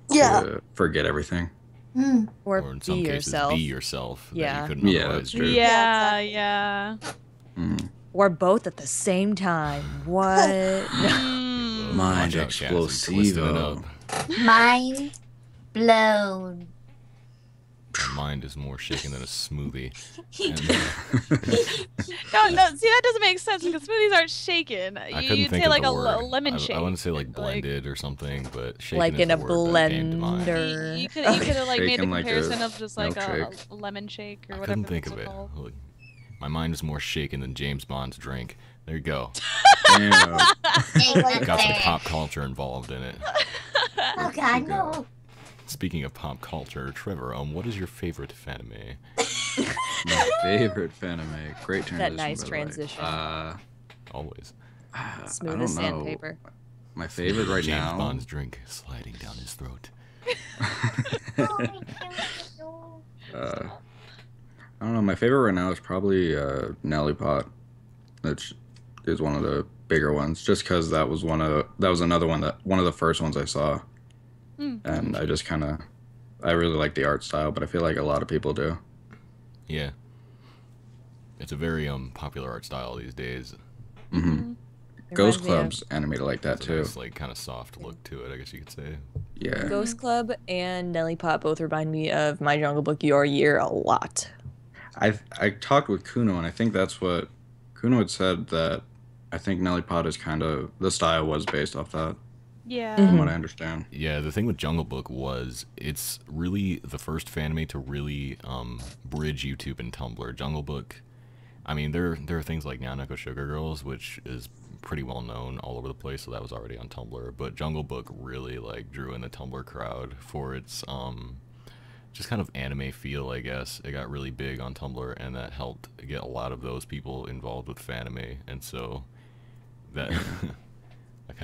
yeah to forget everything mm. or, or in some be cases yourself. be yourself yeah that you couldn't yeah that's true. yeah yeah, exactly. yeah. Mm. Or both at the same time. What mind explosivo, mind blown. My mind is more shaken than a smoothie. no, no, see, that doesn't make sense because smoothies aren't shaken. I you, you'd say like a word. lemon shake. I, I want to say like blended like, or something, but shaken like is in a blender. You, you could, you could have like made a comparison like a of just like a, a lemon shake or I whatever. I couldn't think of it. Look, my mind is more shaken than James Bond's drink. There you go. Yeah. Got some pop culture involved in it. Oh God, no. Speaking of pop culture, Trevor, um, what is your favorite fanime? My favorite fanime. Great transition. That nice transition. Uh, Always. Uh, Smooth as sandpaper. My favorite right James now. James Bond's drink sliding down his throat. uh, I don't know. My favorite right now is probably uh, Nelly Pot, which is one of the bigger ones, just because that was one of that was another one that one of the first ones I saw, mm. and I just kind of I really like the art style, but I feel like a lot of people do. Yeah, it's a very um popular art style these days. Mm-hmm. Mm-hmm. Ghost Club's of... animated like that it's too. Nice, like kind of soft look to it, I guess you could say. Yeah. Ghost Club and Nelly Pot both remind me of My Jungle Book Your Year a lot. I I talked with Kuno, and I think that's what Kuno had said, that I think Nelly Pot is kind of the style was based off that. Yeah. From mm-hmm. what I understand. Yeah, the thing with Jungle Book was it's really the first fanime to really um bridge YouTube and Tumblr. Jungle Book. I mean, there there are things like Nyanako Sugar Girls, which is pretty well known all over the place, so that was already on Tumblr, but Jungle Book really like drew in the Tumblr crowd for its um just kind of anime feel, I guess. It got really big on Tumblr, and that helped get a lot of those people involved with fanime, and so that I kind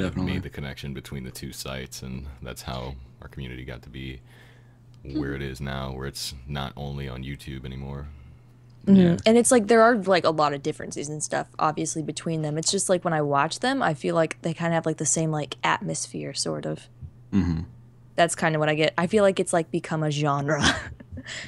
Definitely. of made the connection between the two sites, and that's how our community got to be where it is now, where it's not only on YouTube anymore. Mm-hmm. Yeah. And it's like there are like a lot of differences and stuff obviously between them. It's just like when I watch them, I feel like they kind of have like the same like atmosphere sort of. Mm-hmm. That's kind of what I get. I feel like it's like become a genre.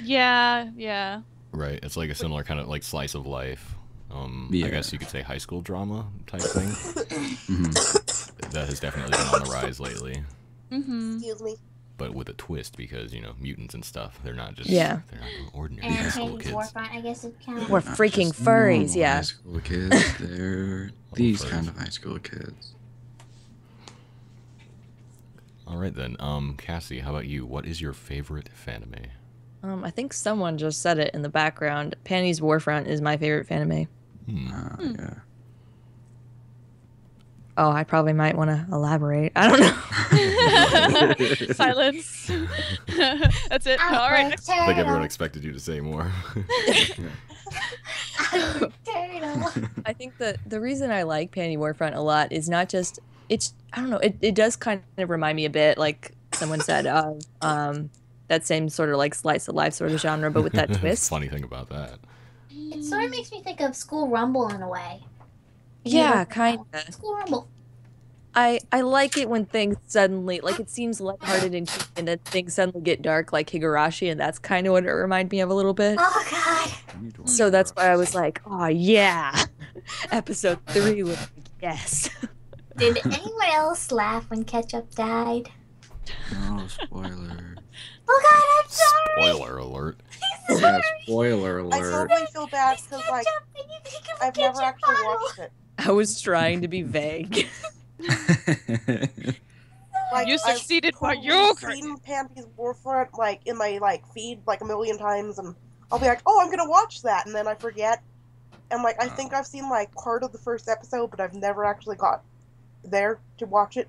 Yeah, yeah. Right. It's like a similar kind of like slice of life. Um, yeah. I guess you could say high school drama type thing. Mm-hmm. That has definitely been on the rise lately. Mm-hmm. Excuse me. But with a twist, because, you know, mutants and stuff, they're not just yeah. they're not ordinary and high school kids. Warfront, I guess it counts. We're freaking furries, yeah. High school kids, they're these kind of high school kids. All right, then. Um, Cassie, how about you? What is your favorite fanime? Um, I think someone just said it in the background. Panties Warfront is my favorite fanime. Hmm. Uh, hmm. Yeah. Oh, I probably might want to elaborate. I don't know. Silence. That's it. I'm All right. I think everyone expected you to say more. I'm I think that the reason I like Panty Warfront a lot is not just it's. I don't know. It it does kind of remind me a bit, like someone said, of um that same sort of like slice of life sort of genre, but with that twist. Funny thing about that. It sort of makes me think of School Rumble in a way. Yeah, kind of. I, I like it when things suddenly, like it seems lighthearted and cute, and then things suddenly get dark like Higurashi, and that's kind of what it reminded me of a little bit. Oh, God. So that's why I was like, oh, yeah. Episode three was like, yes. Did anyone else laugh when Ketchup died? No, spoiler. Oh, God, I'm sorry. Spoiler alert. Sorry. Yeah, spoiler alert. I totally feel bad because, like, I've never actually bottle. watched it. I was trying to be vague. Like, you succeeded by your I've totally seen Pampy's Warfront, like, in my, like, feed, like, a million times, and I'll be like, oh, I'm gonna watch that, and then I forget. And, like, I think I've seen, like, part of the first episode, but I've never actually got there to watch it.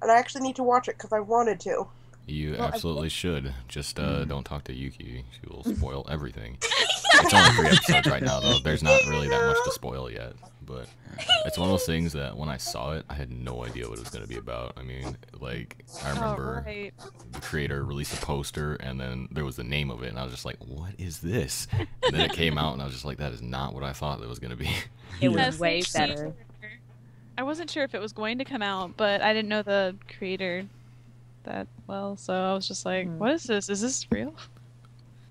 And I actually need to watch it because I wanted to. You well, absolutely should. Just uh, mm. don't talk to Yuki. She will spoil everything. It's only three episodes right now, though. There's not really that much to spoil yet. But it's one of those things that when I saw it, I had no idea what it was going to be about. I mean, like, I remember oh, right. the creator released a poster, and then there was the name of it, and I was just like, what is this? And then it came out, and I was just like, that is not what I thought it was going to be. It was way better. I wasn't sure if it was going to come out, but I didn't know the creator that well, so I was just like, what is this? Is this real?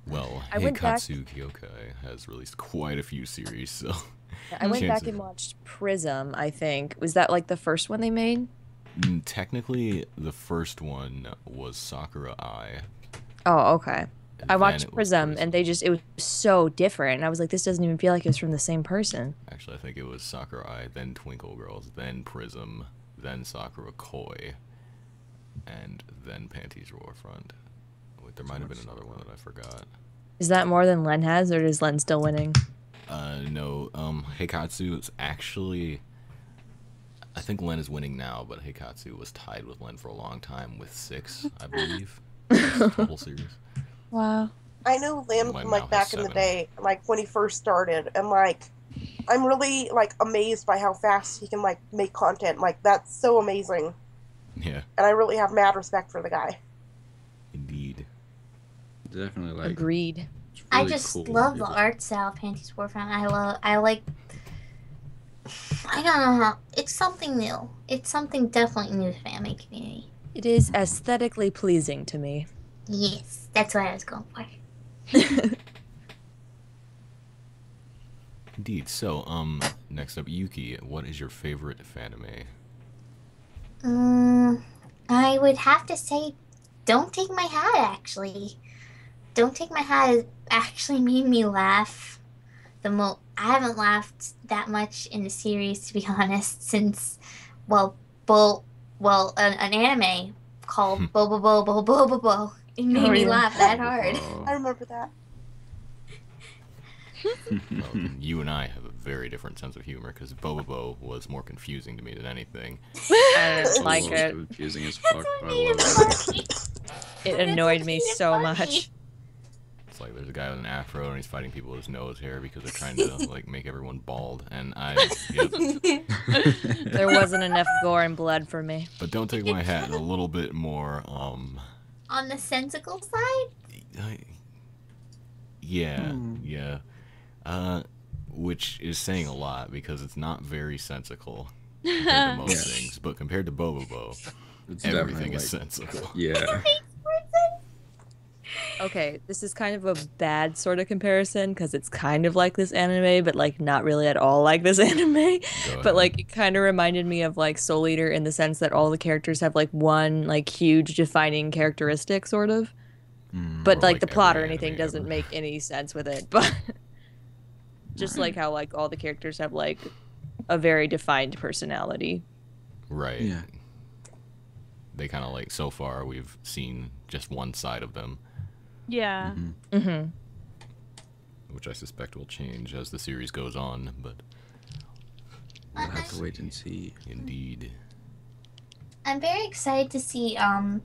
Well, Heikatsu Kyokai has released quite a few series, so... I went back and watched Prism, I think. Was that, like, the first one they made? Technically, the first one was Sakura Eye. Oh, okay. I watched Prism, and they just, it was so different, and I was like, this doesn't even feel like it was from the same person. Actually, I think it was Sakura Eye, then Twinkle Girls, then Prism, then Sakura Koi, and then Panties Warfront. Wait, there might have been another one that I forgot. Is that more than Len has, or is Len still winning? Uh, no, um, Heikatsu is actually, I think Len is winning now, but Heikatsu was tied with Len for a long time with six, I believe, total series. Wow. I know Len from, like, back in the day, like, when he first started, and, like, I'm really, like, amazed by how fast he can, like, make content. Like, that's so amazing. Yeah. And I really have mad respect for the guy. Indeed. Definitely, like... Agreed. Really I just cool love the art style of Panties Warfront. I love, I like I don't know how. It's something new. It's something definitely new to the anime community. It is aesthetically pleasing to me. Yes, that's what I was going for. Indeed. So, um, next up, Yuki, what is your favorite fanime? Um, I would have to say, Don't Take My Hat, actually. Don't Take My Hat actually made me laugh the most. I haven't laughed that much in the series, to be honest, since, well, Bo, well, an, an anime called Bo Bo Bo Bo Bo Bo Bo. It made oh, me yeah. laugh that hard. Oh. I remember that. Well, you and I have a very different sense of humor because Bo Bo Bo was more confusing to me than anything. I didn't like it. It was confusing as fuck. It annoyed me so much. Like there's a guy with an afro and he's fighting people with his nose hair because they're trying to like make everyone bald, and I yeah. there wasn't enough gore and blood for me. But Don't Take My Hat a little bit more um on the sensical side. I, yeah, hmm. yeah, uh, which is saying a lot because it's not very sensical compared to most yes. things, but compared to Bo Bo Bo, it's everything is like, sensical. Yeah. Okay, this is kind of a bad sort of comparison because it's kind of like this anime, but like not really at all like this anime. But like it kind of reminded me of like Soul Eater in the sense that all the characters have like one like huge defining characteristic sort of. Mm, but like, like the plot or anything doesn't ever. make any sense with it. But just right. like how like all the characters have like a very defined personality. Right. Yeah. They kind of like so far we've seen just one side of them. Yeah. Mm-hmm. Mm-hmm. Which I suspect will change as the series goes on, but we'll have to wait and see. Indeed. I'm very excited to see, um,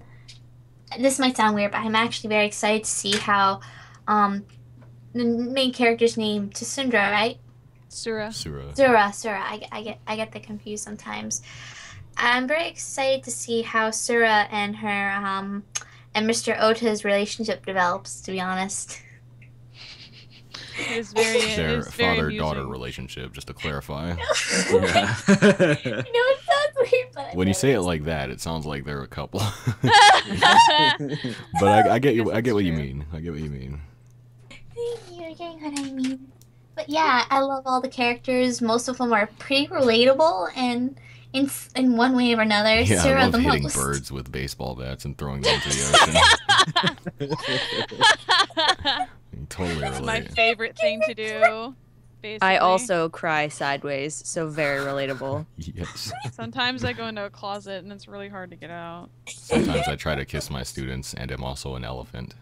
this might sound weird, but I'm actually very excited to see how, um, the main character's name, Tsundra, right? Sura. Sura. Sura, Sura. I, I, get, I get that confused sometimes. I'm very excited to see how Sura and her, um... and Mister Ota's relationship develops, to be honest. It is very, Their father-daughter relationship, just to clarify. No, yeah. no it sounds weird, but I When you say it, it like that, it sounds like they're a couple. But I, I get you. I get what you mean. I get what you mean. Thank you. You're getting what I mean. But yeah, I love all the characters. Most of them are pretty relatable and. In, in one way or another, yeah, Sarah I love the hitting most. birds with baseball bats and throwing them to the ocean. Totally That's relate. my favorite thing to do. Basically. I also cry sideways, so very relatable. Yes. Sometimes I go into a closet and it's really hard to get out. Sometimes I try to kiss my students and I'm also an elephant.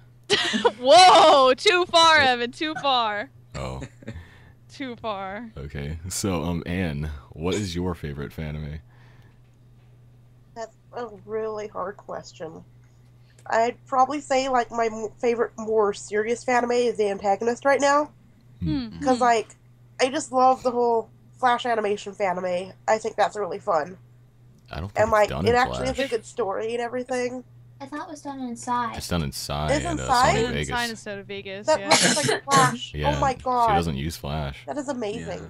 Whoa! Too far, Evan. Too far. Oh. Too far. Okay, so um, Anne, what is your favorite fanime? That's a really hard question. I'd probably say like my favorite more serious fanime is The Antagonist right now, because hmm. like I just love the whole Flash animation fanime. I think that's really fun. I don't. Think and it's like done it in actually Flash. has a good story and everything. I thought it was done inside. It's done inside. It's inside? It's inside instead of Vegas. That yeah. looks like Flash. Yeah. Oh my god. She doesn't use Flash. That is amazing.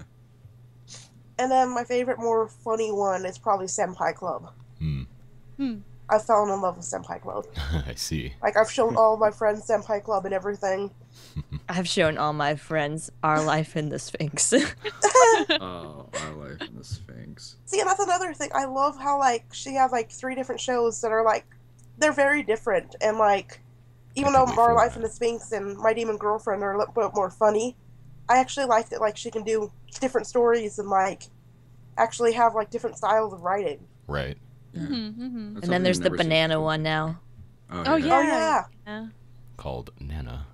Yeah. And then my favorite, more funny one is probably Senpai Club. Hmm. Hmm. I've fallen in love with Senpai Club. I see. Like, I've shown all my friends Senpai Club and everything. I've shown all my friends Our Life in the Sphinx. Oh, Our Life in the Sphinx. See, and that's another thing. I love how, like, she has, like, three different shows that are, like, they're very different, and like, even though Our Life in the Sphinx and My Demon Girlfriend are a little bit more funny, I actually like that like she can do different stories and like actually have like different styles of writing. Right. Yeah. Mm-hmm, mm-hmm. And then there's the banana one now. Oh, oh yeah. yeah. Oh yeah. Called Nana.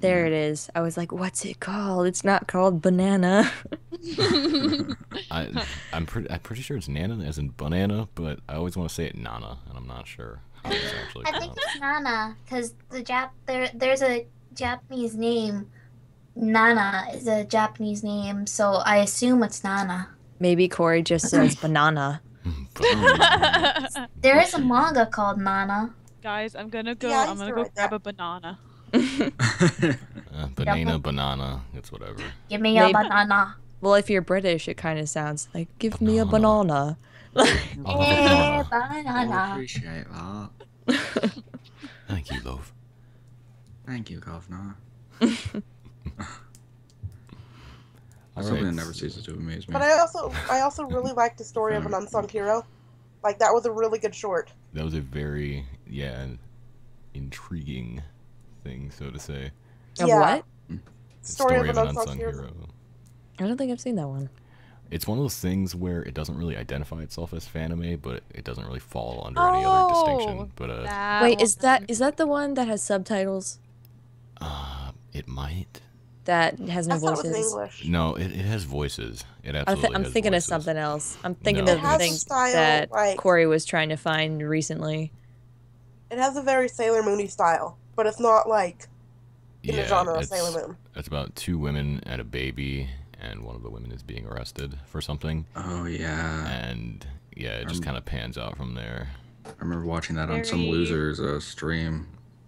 There it is. I was like, what's it called? It's not called banana. I, I'm pretty. I'm pretty sure it's Nana as in banana, but I always want to say it Nana, and I'm not sure. I think it's Nana, because the Jap there there's a Japanese name. Nana is a Japanese name, so I assume it's Nana. Maybe Corey just says banana. There is a manga called Nana. Guys, I'm gonna go. Yeah, I'm gonna go grab that. a banana. uh, banana, banana. It's whatever. Give me a Maybe. banana. Well, if you're British, it kind of sounds like, give banana. me a banana. Yeah, banana. I appreciate that. Thank you, love. Thank you, Governor. That's something that never ceases to amaze me. But I also, I also really liked the story of an unsung hero. Like, that was a really good short. That was a very, yeah, intriguing thing, so to say. A yeah. what? The story, story of an, of an unsung, unsung hero. hero. I don't think I've seen that one. It's one of those things where it doesn't really identify itself as Fanime, but it doesn't really fall under oh, any other distinction. But uh, wait, is that is that the one that has subtitles? Uh, it might. That has no I voices. It was English. No, it, it has voices. It absolutely. I'm, th I'm has thinking voices. of something else. I'm thinking no. of the things style, that like, Corey was trying to find recently. It has a very Sailor Moon-y style, but it's not like in yeah, the genre of Sailor Moon. It's about two women and a baby. And one of the women is being arrested for something. Oh, yeah. And, yeah, it just kind of pans out from there. I remember watching that Very... on some loser's uh, stream.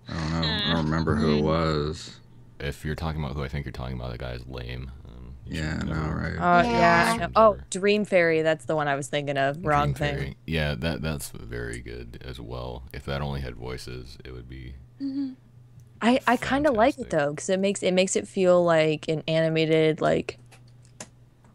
I don't know. I don't remember who it was. If you're talking about who I think you're talking about, that guy's lame. Um, yeah, no, right. Oh, yeah. yeah. Oh, Dream Fairy. That's the one I was thinking of. Dream Wrong Fairy. thing. Yeah, that that's very good as well. If that only had voices, it would be... Mm-hmm. I, I kind of like it, though, because it makes, it makes it feel like an animated, like...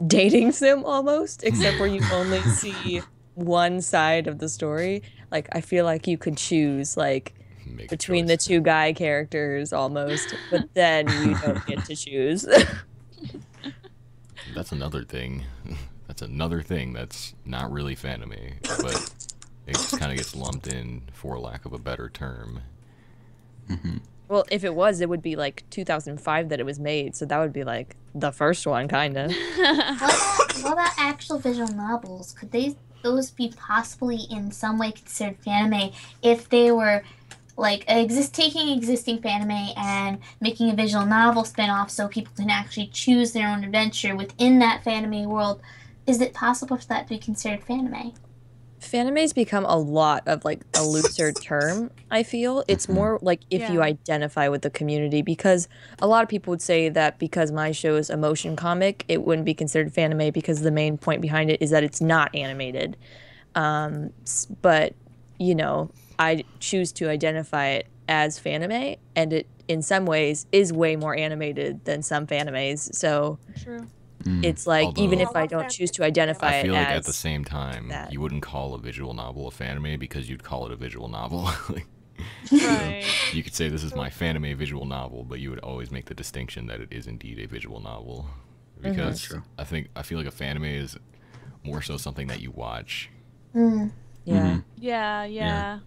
dating sim almost, except where you only see one side of the story. Like, I feel like you could choose like Make between the two guy characters almost, but then you don't get to choose. That's another thing. That's another thing that's not really Fanime, but it just kind of gets lumped in for lack of a better term. Mm-hmm. Well, if it was, it would be like two thousand five that it was made, so that would be like the first one, kind of. What, what about actual visual novels? Could they those be possibly in some way considered Fanime if they were like exist taking existing Fanime and making a visual novel spinoff so people can actually choose their own adventure within that Fanime world? Is it possible for that to be considered Fanime? Fanime's become a lot of like a looser term, I feel. It's more like if yeah. you identify with the community, because a lot of people would say that because my show is a motion comic, it wouldn't be considered Fanime because the main point behind it is that it's not animated. Um, but, you know, I choose to identify it as Fanime, and it in some ways is way more animated than some Fanimes. So True. It's like, Although, even if I don't choose to identify it I feel it like as at the same time, that. you wouldn't call a visual novel a Fanime because you'd call it a visual novel. Like, right. So you could say this is my Fanime visual novel, but you would always make the distinction that it is indeed a visual novel. Because mm-hmm. I think I feel like a Fanime is more so something that you watch. Mm. Yeah. Mm-hmm. yeah. Yeah, yeah.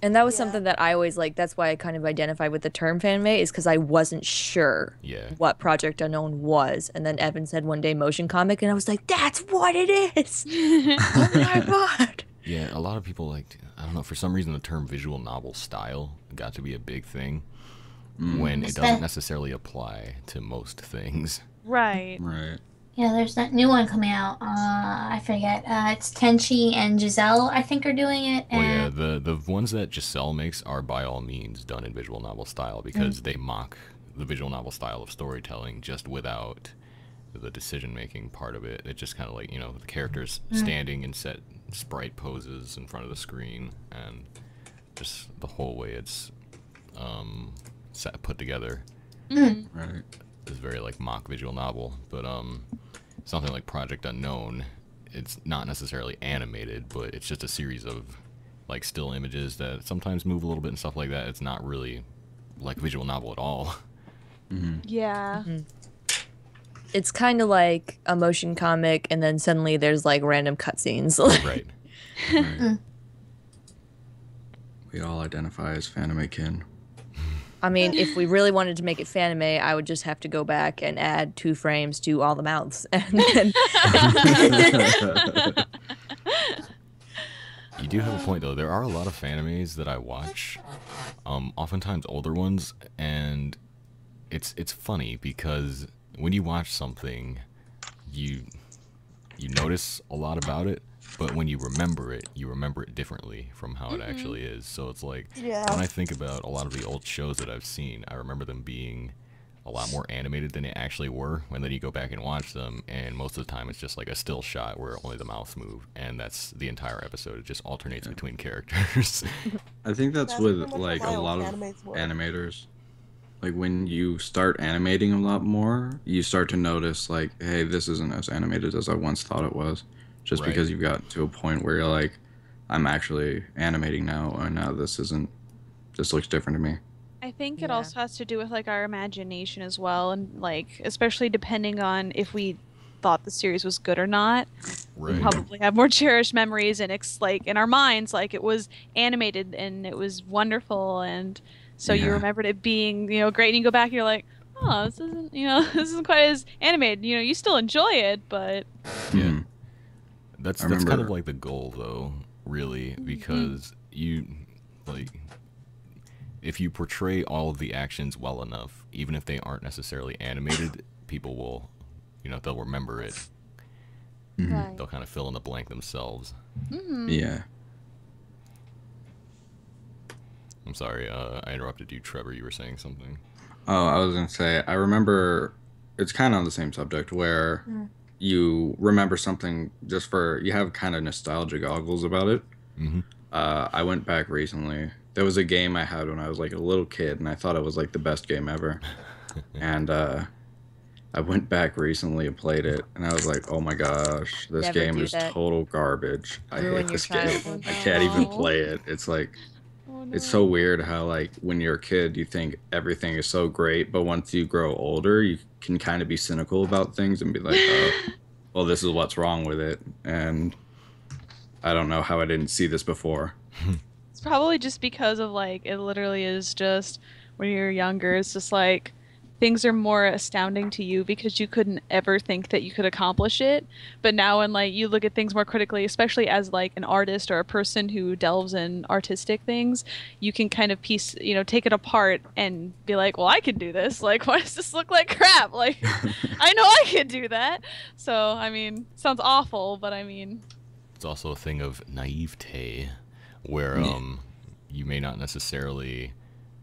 And that was yeah. something that I always like. That's why I kind of identified with the term Fanime, is because I wasn't sure yeah. what Project Unknown was. And then Evan said one day motion comic, and I was like, that's what it is. Oh my god. Yeah, a lot of people like, I don't know, for some reason the term visual novel style got to be a big thing mm. when it doesn't necessarily apply to most things. Right. Right. Yeah, there's that new one coming out. Uh, I forget. Uh, it's Tenchi and Giselle, I think, are doing it. And... Well, yeah, the, the ones that Giselle makes are by all means done in visual novel style because mm. they mock the visual novel style of storytelling just without the decision-making part of it. It's just kind of like, you know, the characters mm. standing in set sprite poses in front of the screen and just the whole way it's um, set, put together. Mm. Right. It's very, like, mock visual novel, but, um... something like Project Unknown, it's not necessarily animated, but it's just a series of like still images that sometimes move a little bit and stuff like that. It's not really like a visual novel at all. Mm-hmm. Yeah. Mm-hmm. It's kind of like a motion comic and then suddenly there's like random cutscenes. Right. Right. We all identify as Fanime-kin. I mean, if we really wanted to make it Fanime, I would just have to go back and add two frames to all the mouths. And then you do have a point, though. There are a lot of Fanimes that I watch, um, oftentimes older ones, and it's it's funny because when you watch something, you you notice a lot about it. But when you remember it, you remember it differently from how it mm-hmm. actually is. So it's like, yeah. when I think about a lot of the old shows that I've seen, I remember them being a lot more animated than they actually were, and then you go back and watch them, and most of the time it's just like a still shot where only the mouths move, and that's the entire episode. It just alternates yeah. between characters. I think that's, that's with like a lot of animators. Like when you start animating a lot more, you start to notice like, hey, this isn't as animated as I once thought it was, just right. because you've gotten to a point where you're like, I'm actually animating now, and now this isn't, this looks different to me. I think yeah. it also has to do with like our imagination as well, and like especially depending on if we thought the series was good or not, right. we probably have more cherished memories and it's like in our minds like it was animated and it was wonderful, and so yeah. you remembered it being, you know, great, and you go back and you're like, oh, this isn't, you know, this isn't quite as animated. You know, you still enjoy it, but yeah, that's that's kind of like the goal though, really, because mm-hmm. you like. If you portray all of the actions well enough, even if they aren't necessarily animated, people will, you know, they'll remember it. Mm-hmm. Right. They'll kind of fill in the blank themselves. Mm-hmm. Yeah. I'm sorry, uh, I interrupted you, Trevor. You were saying something. Oh, I was going to say, I remember, it's kind of on the same subject, where mm. you remember something just for, you have kind of nostalgic goggles about it. Mm-hmm. Uh, I went back recently. There was a game I had when I was like a little kid, and I thought it was like the best game ever. And uh, I went back recently and played it, and I was like, oh my gosh, this Never game is that. total garbage. I Ruin hate this game. Oh, no. I can't even play it. It's like, oh, no. it's so weird how like when you're a kid, you think everything is so great, but once you grow older, you can kind of be cynical about things and be like, oh, well, this is what's wrong with it. And I don't know how I didn't see this before. It's probably just because of like it literally is just when you're younger, it's just like things are more astounding to you because you couldn't ever think that you could accomplish it. But now when like you look at things more critically, especially as like an artist or a person who delves in artistic things, you can kind of piece, you know, take it apart and be like, well, I can do this. Like, why does this look like crap? Like, I know I can do that. So, I mean, sounds awful, but I mean, it's also a thing of naivete, where um you may not necessarily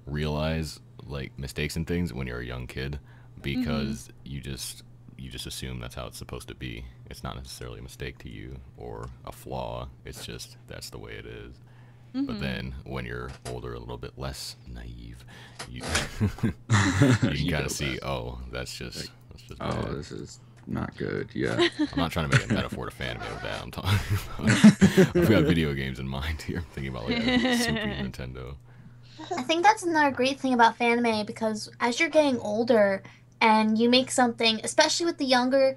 realize like mistakes and things when you're a young kid, because mm-hmm. you just you just assume that's how it's supposed to be. It's not necessarily a mistake to you or a flaw, it's just that's the way it is. Mm-hmm. But then when you're older, a little bit less naive, you, you can kind of see, oh, that's just, like, that's just oh bad. This is not good. Yeah, I'm not trying to make a metaphor to Fanime with that. I'm talking about, I've got video games in mind here. I'm thinking about like a Super Nintendo. I think that's another great thing about Fanime, because as you're getting older and you make something, especially with the younger,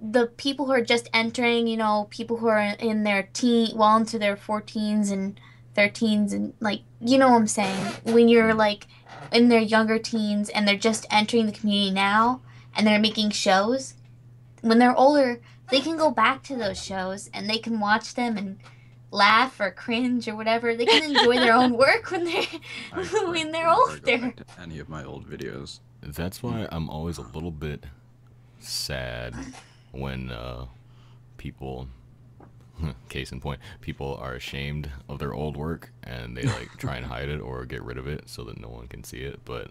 the people who are just entering, you know, people who are in their teen, well into their fourteens and thirteens, and like, you know what I'm saying? When you're like in their younger teens and they're just entering the community now and they're making shows. When they're older, they can go back to those shows and they can watch them and laugh or cringe or whatever. They can enjoy their own work when they're when they're older. Any of my old videos. That's why I'm always a little bit sad when uh, people, case in point, people are ashamed of their old work and they like try and hide it or get rid of it so that no one can see it, but.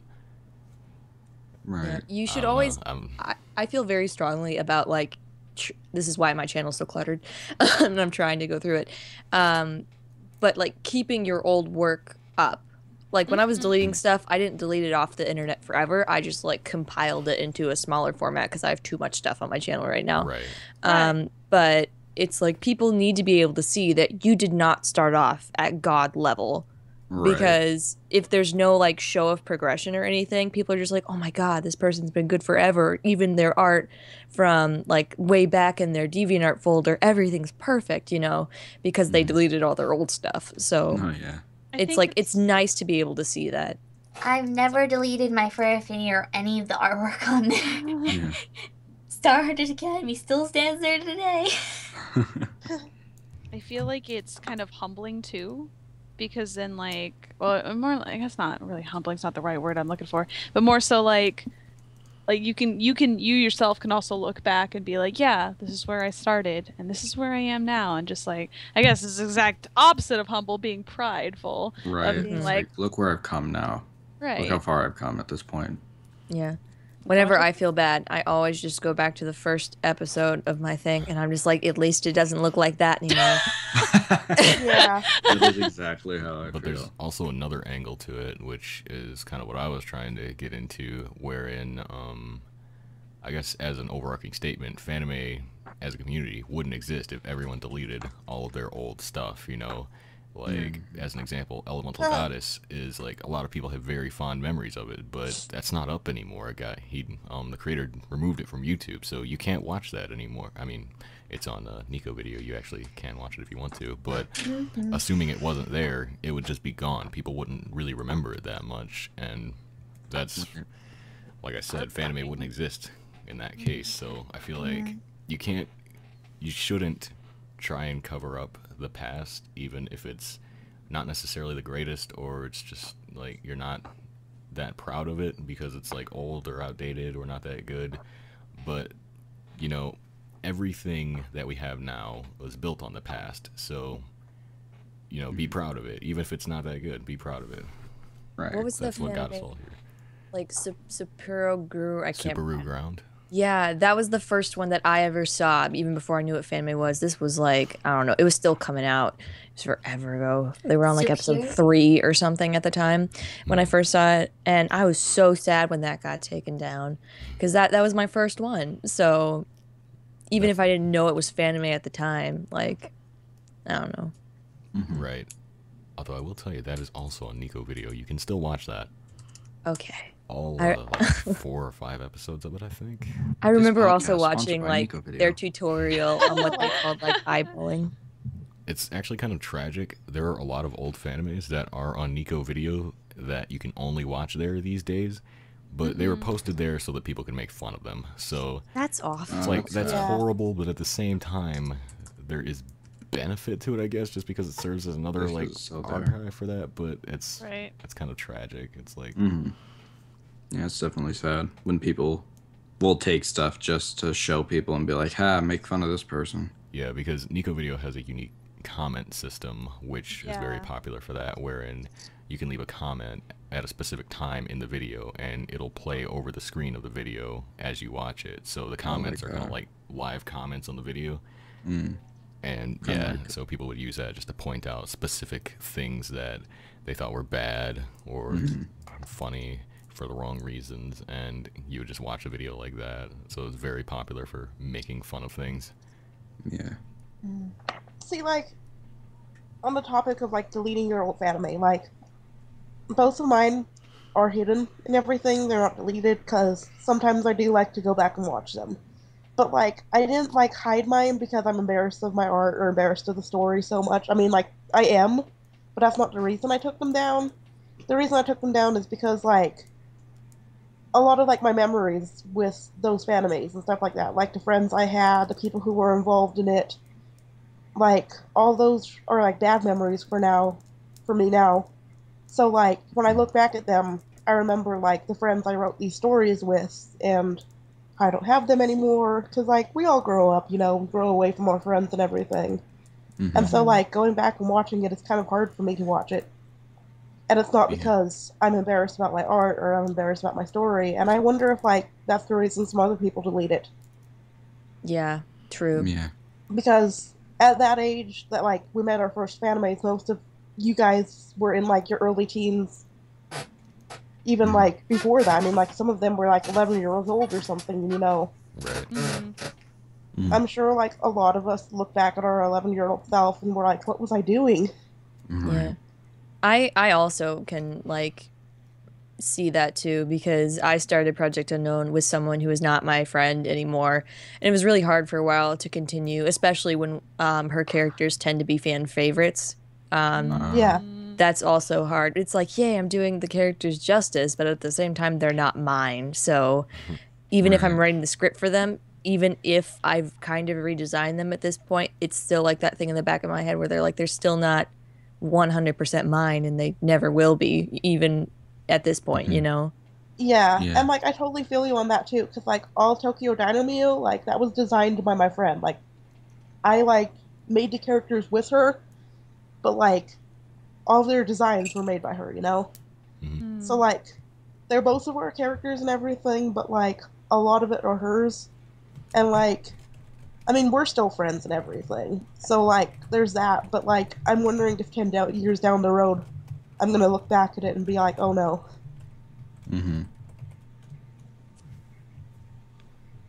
Right. Yeah, you should um, always. Um, I, I feel very strongly about like tr this is why my channel's so cluttered, and I'm trying to go through it. Um, but like keeping your old work up. Like when I was deleting stuff, I didn't delete it off the internet forever. I just like compiled it into a smaller format because I have too much stuff on my channel right now. Right. Um, but it's like people need to be able to see that you did not start off at God level. Right. Because if there's no like show of progression or anything, people are just like, oh my god, this person's been good forever. Even their art from like way back in their DeviantArt folder, everything's perfect, you know, because they mm. deleted all their old stuff. So oh, yeah. it's like it's... it's nice to be able to see that. I've never deleted my Farafini or any of the artwork on there. Yeah. Star Hunter's Academy still stands there today. I feel like it's kind of humbling too. Because then, like, well, more, I guess not really humbling. It's not the right word I'm looking for, but more so like, like you can, you can, you yourself can also look back and be like, yeah, this is where I started, and this is where I am now, and just like, I guess it's the exact opposite of humble, being prideful, right? Of being like, like, look where I've come now, right? Look how far I've come at this point. Yeah, Whenever I feel bad, I always just go back to the first episode of my thing, and I'm just like, at least it doesn't look like that anymore. Yeah. That is exactly how I feel. But there's also another angle to it, which is kind of what I was trying to get into, wherein, um, I guess as an overarching statement, Fanime as a community wouldn't exist if everyone deleted all of their old stuff, you know? Like, mm. as an example, Elemental uh. Goddess is, like, a lot of people have very fond memories of it, but that's not up anymore. A guy, he, um, the creator removed it from YouTube, so you can't watch that anymore. I mean, it's on a Nico video. You actually can watch it if you want to, but mm-hmm. assuming it wasn't there, it would just be gone. People wouldn't really remember it that much, and that's, like I said, Fanime wouldn't exist in that case, so I feel like you can't, you shouldn't try and cover up the past, even if it's not necessarily the greatest, or it's just like you're not that proud of it because it's like old or outdated or not that good. But you know, everything that we have now was built on the past, so you know, be proud of it, even if it's not that good. Be proud of it. Right. What was that's the what got us all here? Like Supero Guru, I can't remember. Supero Ground. Yeah, that was the first one that I ever saw, even before I knew what Fanime was. This was like, I don't know, it was still coming out. It was forever ago. They were on like episode three or something at the time when I first saw it. And I was so sad when that got taken down because that, that was my first one. So even if I didn't know it was Fanime at the time, like, I don't know. Right. Although I will tell you, that is also on Nico video. You can still watch that. Okay. All uh, like four or five episodes of it, I think. I remember also watching like their tutorial on what they called like eyeballing. It's actually kind of tragic. There are a lot of old Fanimes that are on Nico video that you can only watch there these days, but mm-hmm. they were posted there so that people can make fun of them. So that's awful. It's like that's yeah. horrible, but at the same time, there is benefit to it, I guess, just because it serves as another this like so archive for that. But it's right. it's kind of tragic. It's like. Mm-hmm. Yeah, it's definitely sad when people will take stuff just to show people and be like, ha, make fun of this person. Yeah, because Nico Video has a unique comment system, which yeah. is very popular for that, wherein you can leave a comment at a specific time in the video, and it'll play over the screen of the video as you watch it. So the comments oh are kind of like live comments on the video. Mm. And oh yeah, so people would use that just to point out specific things that they thought were bad or mm. funny. For the wrong reasons, and you would just watch a video like that. So it's very popular for making fun of things. Yeah. Mm. See, like, on the topic of like deleting your old Fanime, like both of mine are hidden and everything. They're not deleted because sometimes I do like to go back and watch them. But like, I didn't like hide mine because I'm embarrassed of my art or embarrassed of the story so much. I mean, like, I am, but that's not the reason I took them down. The reason I took them down is because like. A lot of like my memories with those Fanimes and stuff like that, like the friends I had, the people who were involved in it, like all those are like bad memories for now, for me now. So like when I look back at them, I remember like the friends I wrote these stories with, and I don't have them anymore because like we all grow up, you know, we grow away from our friends and everything. Mm-hmm. And so like going back and watching it, it's kind of hard for me to watch it. And it's not because I'm embarrassed about my art or I'm embarrassed about my story. And I wonder if, like, that's the reason some other people delete it. Yeah, true. Yeah. Because at that age that, like, we met our first Fanimes, most of you guys were in, like, your early teens. Even, like, before that. I mean, like, some of them were, like, eleven years old or something, you know. Right. Mm-hmm. I'm sure, like, a lot of us look back at our eleven-year-old self and we're like, what was I doing? Mm-hmm. Yeah. I, I also can, like, see that, too, because I started Project Unknown with someone who is not my friend anymore, and it was really hard for a while to continue, especially when um, her characters tend to be fan favorites. Um, uh, yeah. That's also hard. It's like, yay, I'm doing the characters justice, but at the same time, they're not mine. So even if I'm writing the script for them, even if I've kind of redesigned them at this point, it's still like that thing in the back of my head where they're like, they're still not one hundred percent mine, and they never will be, even at this point, mm-hmm. you know? Yeah. yeah, and, like, I totally feel you on that, too, because, like, all Tokyo Dynameo, like, that was designed by my friend. Like, I, like, made the characters with her, but, like, all their designs were made by her, you know? Mm-hmm. So, like, they're both of our characters and everything, but, like, a lot of it are hers. And, like, I mean, we're still friends and everything. So, like, there's that. But, like, I'm wondering if ten years down the road, I'm going to look back at it and be like, oh, no. Mm-hmm.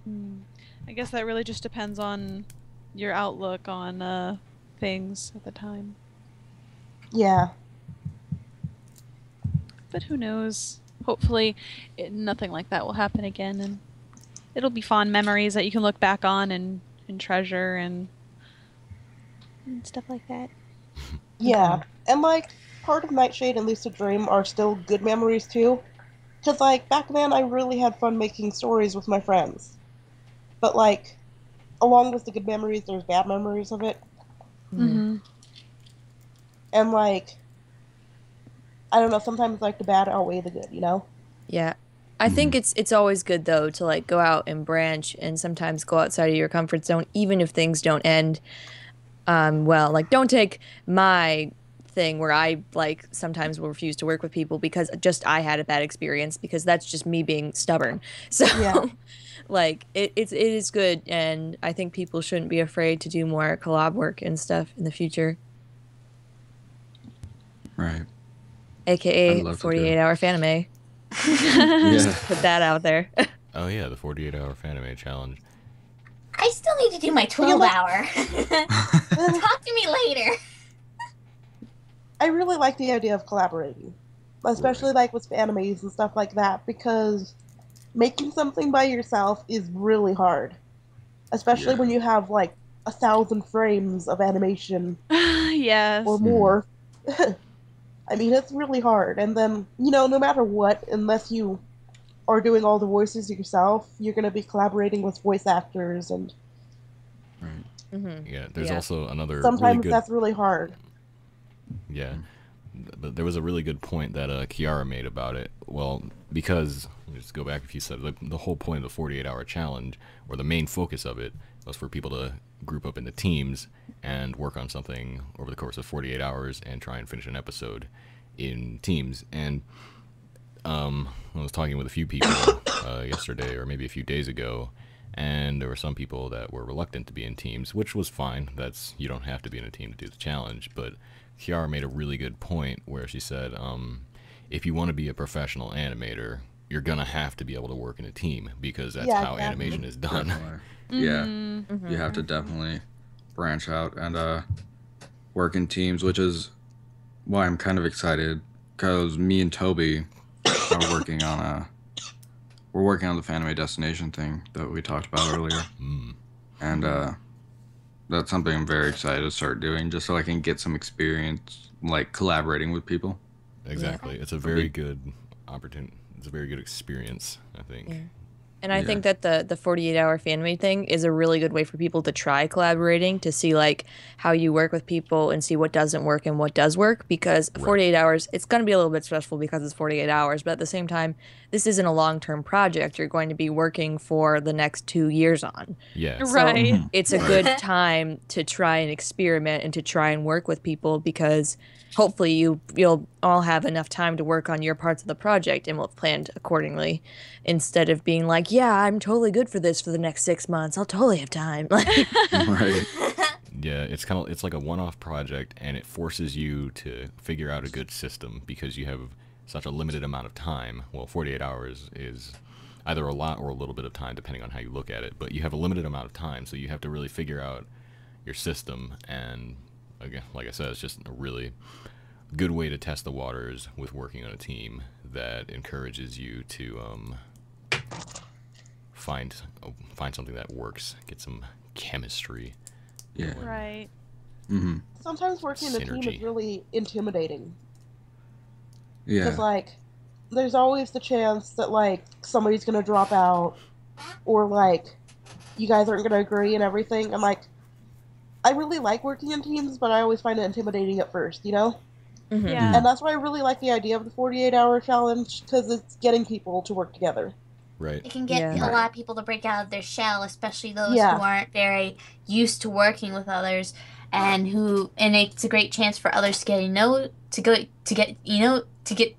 Mm. I guess that really just depends on your outlook on uh, things at the time. Yeah. But who knows? Hopefully it, nothing like that will happen again, and it'll be fond memories that you can look back on and, and treasure and, and stuff like that. Yeah, and like part of Nightshade and Lucid Dream are still good memories too, because like back then I really had fun making stories with my friends. But like along with the good memories, there's bad memories of it. Mm-hmm. And like, I don't know, sometimes like the bad outweigh the good, you know? Yeah. I think it's it's always good, though, to, like, go out and branch and sometimes go outside of your comfort zone, even if things don't end um, well. Like, don't take my thing where I, like, sometimes will refuse to work with people because just I had a bad experience, because that's just me being stubborn. So, yeah. like, it, it's, it is good, and I think people shouldn't be afraid to do more collab work and stuff in the future. Right. A K A forty-eight hour Fanime. Yeah. Just put that out there. Oh yeah, the forty-eight hour Fanime challenge. I still need to do my twelve hour. Talk to me later. I really like the idea of collaborating, especially right. like with animes and stuff like that, because making something by yourself is really hard, especially yeah. when you have like a thousand frames of animation. Yes. Or more. Mm. I mean, it's really hard. And then, you know, no matter what, unless you are doing all the voices yourself, you're going to be collaborating with voice actors. And right. Mm-hmm. Yeah, there's yeah. also another Sometimes really good... that's really hard. Yeah. But there was a really good point that uh, Kiara made about it. Well, because, let me just go back a few steps, the whole point of the forty-eight hour challenge, or the main focus of it, was for people to group up into teams and work on something over the course of forty-eight hours and try and finish an episode in teams. And um, I was talking with a few people uh, yesterday, or maybe a few days ago, and there were some people that were reluctant to be in teams, which was fine. That's, you don't have to be in a team to do the challenge. But Kiara made a really good point where she said, um, if you want to be a professional animator, you're going to have to be able to work in a team, because that's yeah, how definitely. animation is done. Definitely. Yeah, mm-hmm. you have to definitely branch out and uh, work in teams, which is why I'm kind of excited, because me and Toby are working on a we're working on the Fanime Destination thing that we talked about earlier, mm. and uh, that's something I'm very excited to start doing, just so I can get some experience like collaborating with people. Exactly, yeah. It's a very good opportunity. It's a very good experience, I think. Yeah. And I yeah. think that the the forty-eight hour Fanime thing is a really good way for people to try collaborating, to see like how you work with people and see what doesn't work and what does work, because right. forty-eight hours, it's going to be a little bit stressful because it's forty-eight hours, but at the same time, this isn't a long-term project you're going to be working for the next two years on. Yeah. So right. it's a good time to try and experiment and to try and work with people, because hopefully you, you'll all have enough time to work on your parts of the project and will have planned accordingly, instead of being like, yeah, I'm totally good for this for the next six months. I'll totally have time. Right. Yeah, it's kind of it's like a one-off project, and it forces you to figure out a good system because you have such a limited amount of time. Well, forty-eight hours is either a lot or a little bit of time, depending on how you look at it. But you have a limited amount of time, so you have to really figure out your system and... Again, like I said, it's just a really good way to test the waters with working on a team that encourages you to um, find find something that works, get some chemistry. Yeah. Right. Mm-hmm. Sometimes working in a team is really intimidating. Yeah. Because like, there's always the chance that like somebody's gonna drop out, or like you guys aren't gonna agree and everything, and like. I really like working in teams, but I always find it intimidating at first, you know? Mm-hmm. Yeah. And that's why I really like the idea of the forty-eight hour challenge, because it's getting people to work together. Right. It can get yeah. a lot of people to break out of their shell, especially those yeah. who aren't very used to working with others, and who and it's a great chance for others to get to know to go to get you know to get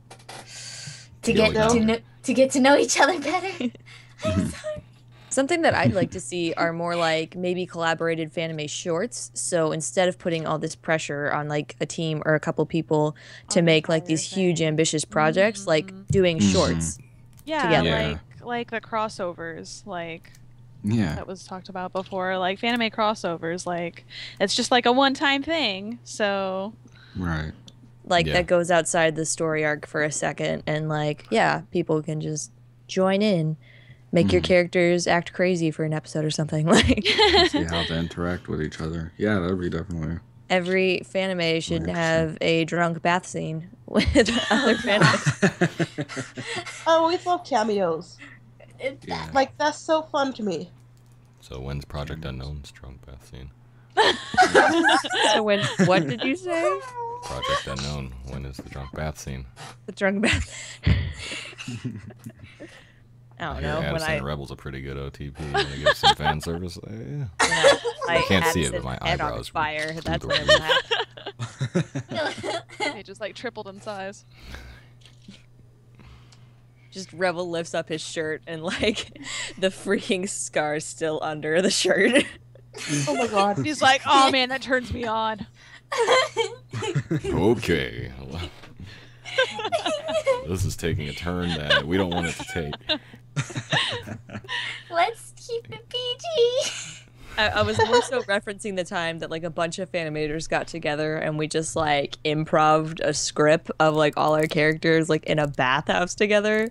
to get, get to know to get to know each other better. I'm sorry. Something that I'd like to see are more like maybe collaborated Fanime shorts. So instead of putting all this pressure on like a team or a couple people to oh, make like these huge thing. ambitious projects, mm-hmm. like doing shorts yeah, together. Yeah, like like the crossovers, like yeah, that was talked about before, like Fanime crossovers, like it's just like a one-time thing. So right, like yeah. that goes outside the story arc for a second, and like yeah, people can just join in. Make mm. your characters act crazy for an episode or something. Like see how they interact with each other. Yeah, that would be definitely... Every Fanime should have a drunk bath scene with other Fanime. I always love cameos. It, yeah. Like, that's so fun to me. So when's Project Unknown's drunk bath scene? So when, what did you say? Project Unknown. When is the drunk bath scene? The drunk bath... I don't know. Yeah, when I Rebel's a pretty good O T P. I'm gonna give some fan service. Yeah. No, I can't see it, but my eyebrows on fire. That's what happened. They just like tripled in size. Just Rebel lifts up his shirt and like the freaking scar's still under the shirt. Oh my god. He's like, oh man, that turns me on. Okay. This is taking a turn that we don't want it to take. Let's keep it P G. I, I was also referencing the time that like a bunch of Fanimators got together and we just like improved a script of like all our characters like in a bathhouse together.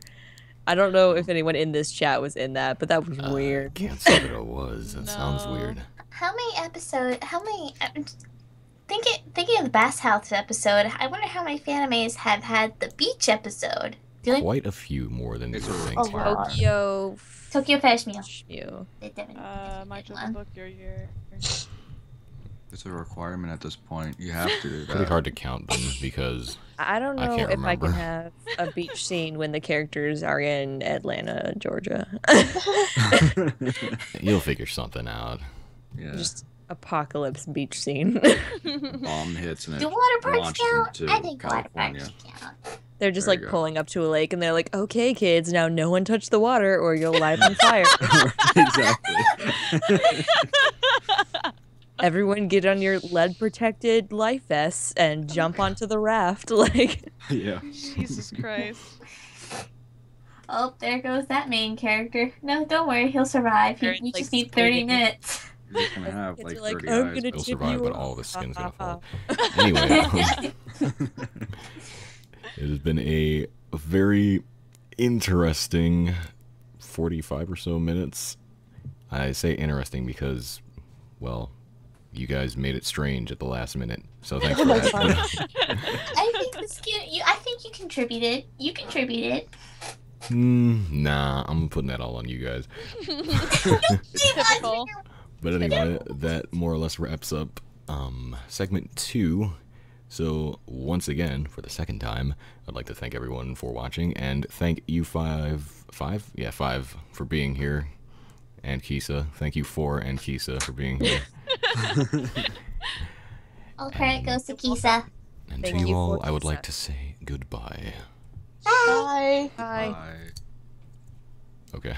I don't know if anyone in this chat was in that, but that was uh, weird. I can't say that it was. That no. sounds weird. How many episodes? How many? Um, thinking thinking of the bathhouse episode. I wonder how many Fanimes have had the beach episode. Quite a few more than these things. Tokyo, Tokyo Fashion Mew. Uh, my book your year. It's a requirement at this point. You have to. Do that. Pretty hard to count them because I don't know I if remember. I can have a beach scene when the characters are in Atlanta, Georgia. You'll figure something out. Yeah. Just apocalypse beach scene. Bomb hits and it. Do water parks count? I think California. Water parks count. They're just there like pulling up to a lake and they're like, okay, kids, now no one touch the water or you'll live on fire. Exactly. Everyone get on your lead protected life vests and jump oh onto the raft. Like, yeah. Jesus Christ. Oh, there goes that main character. No, don't worry. He'll survive. He, we like just need thirty minutes. You're just gonna have like, like thirty eyes. He'll survive, you. But all the skin's uh, gonna uh, fall. Uh, anyway. It has been a very interesting forty-five or so minutes. I say interesting because, well, you guys made it strange at the last minute. So thanks for that. I think this can, you, I think you contributed. You contributed. Mm, nah, I'm putting that all on you guys. But anyway, that more or less wraps up um, segment two. So, once again, for the second time, I'd like to thank everyone for watching, and thank you five, five? Yeah, five, for being here, and Kisa. Thank you four and Kisa for being here. All credit goes to Kisa. And thank to you, you all, I would Kisa. like to say goodbye. Bye. Bye. Bye. Bye. Okay.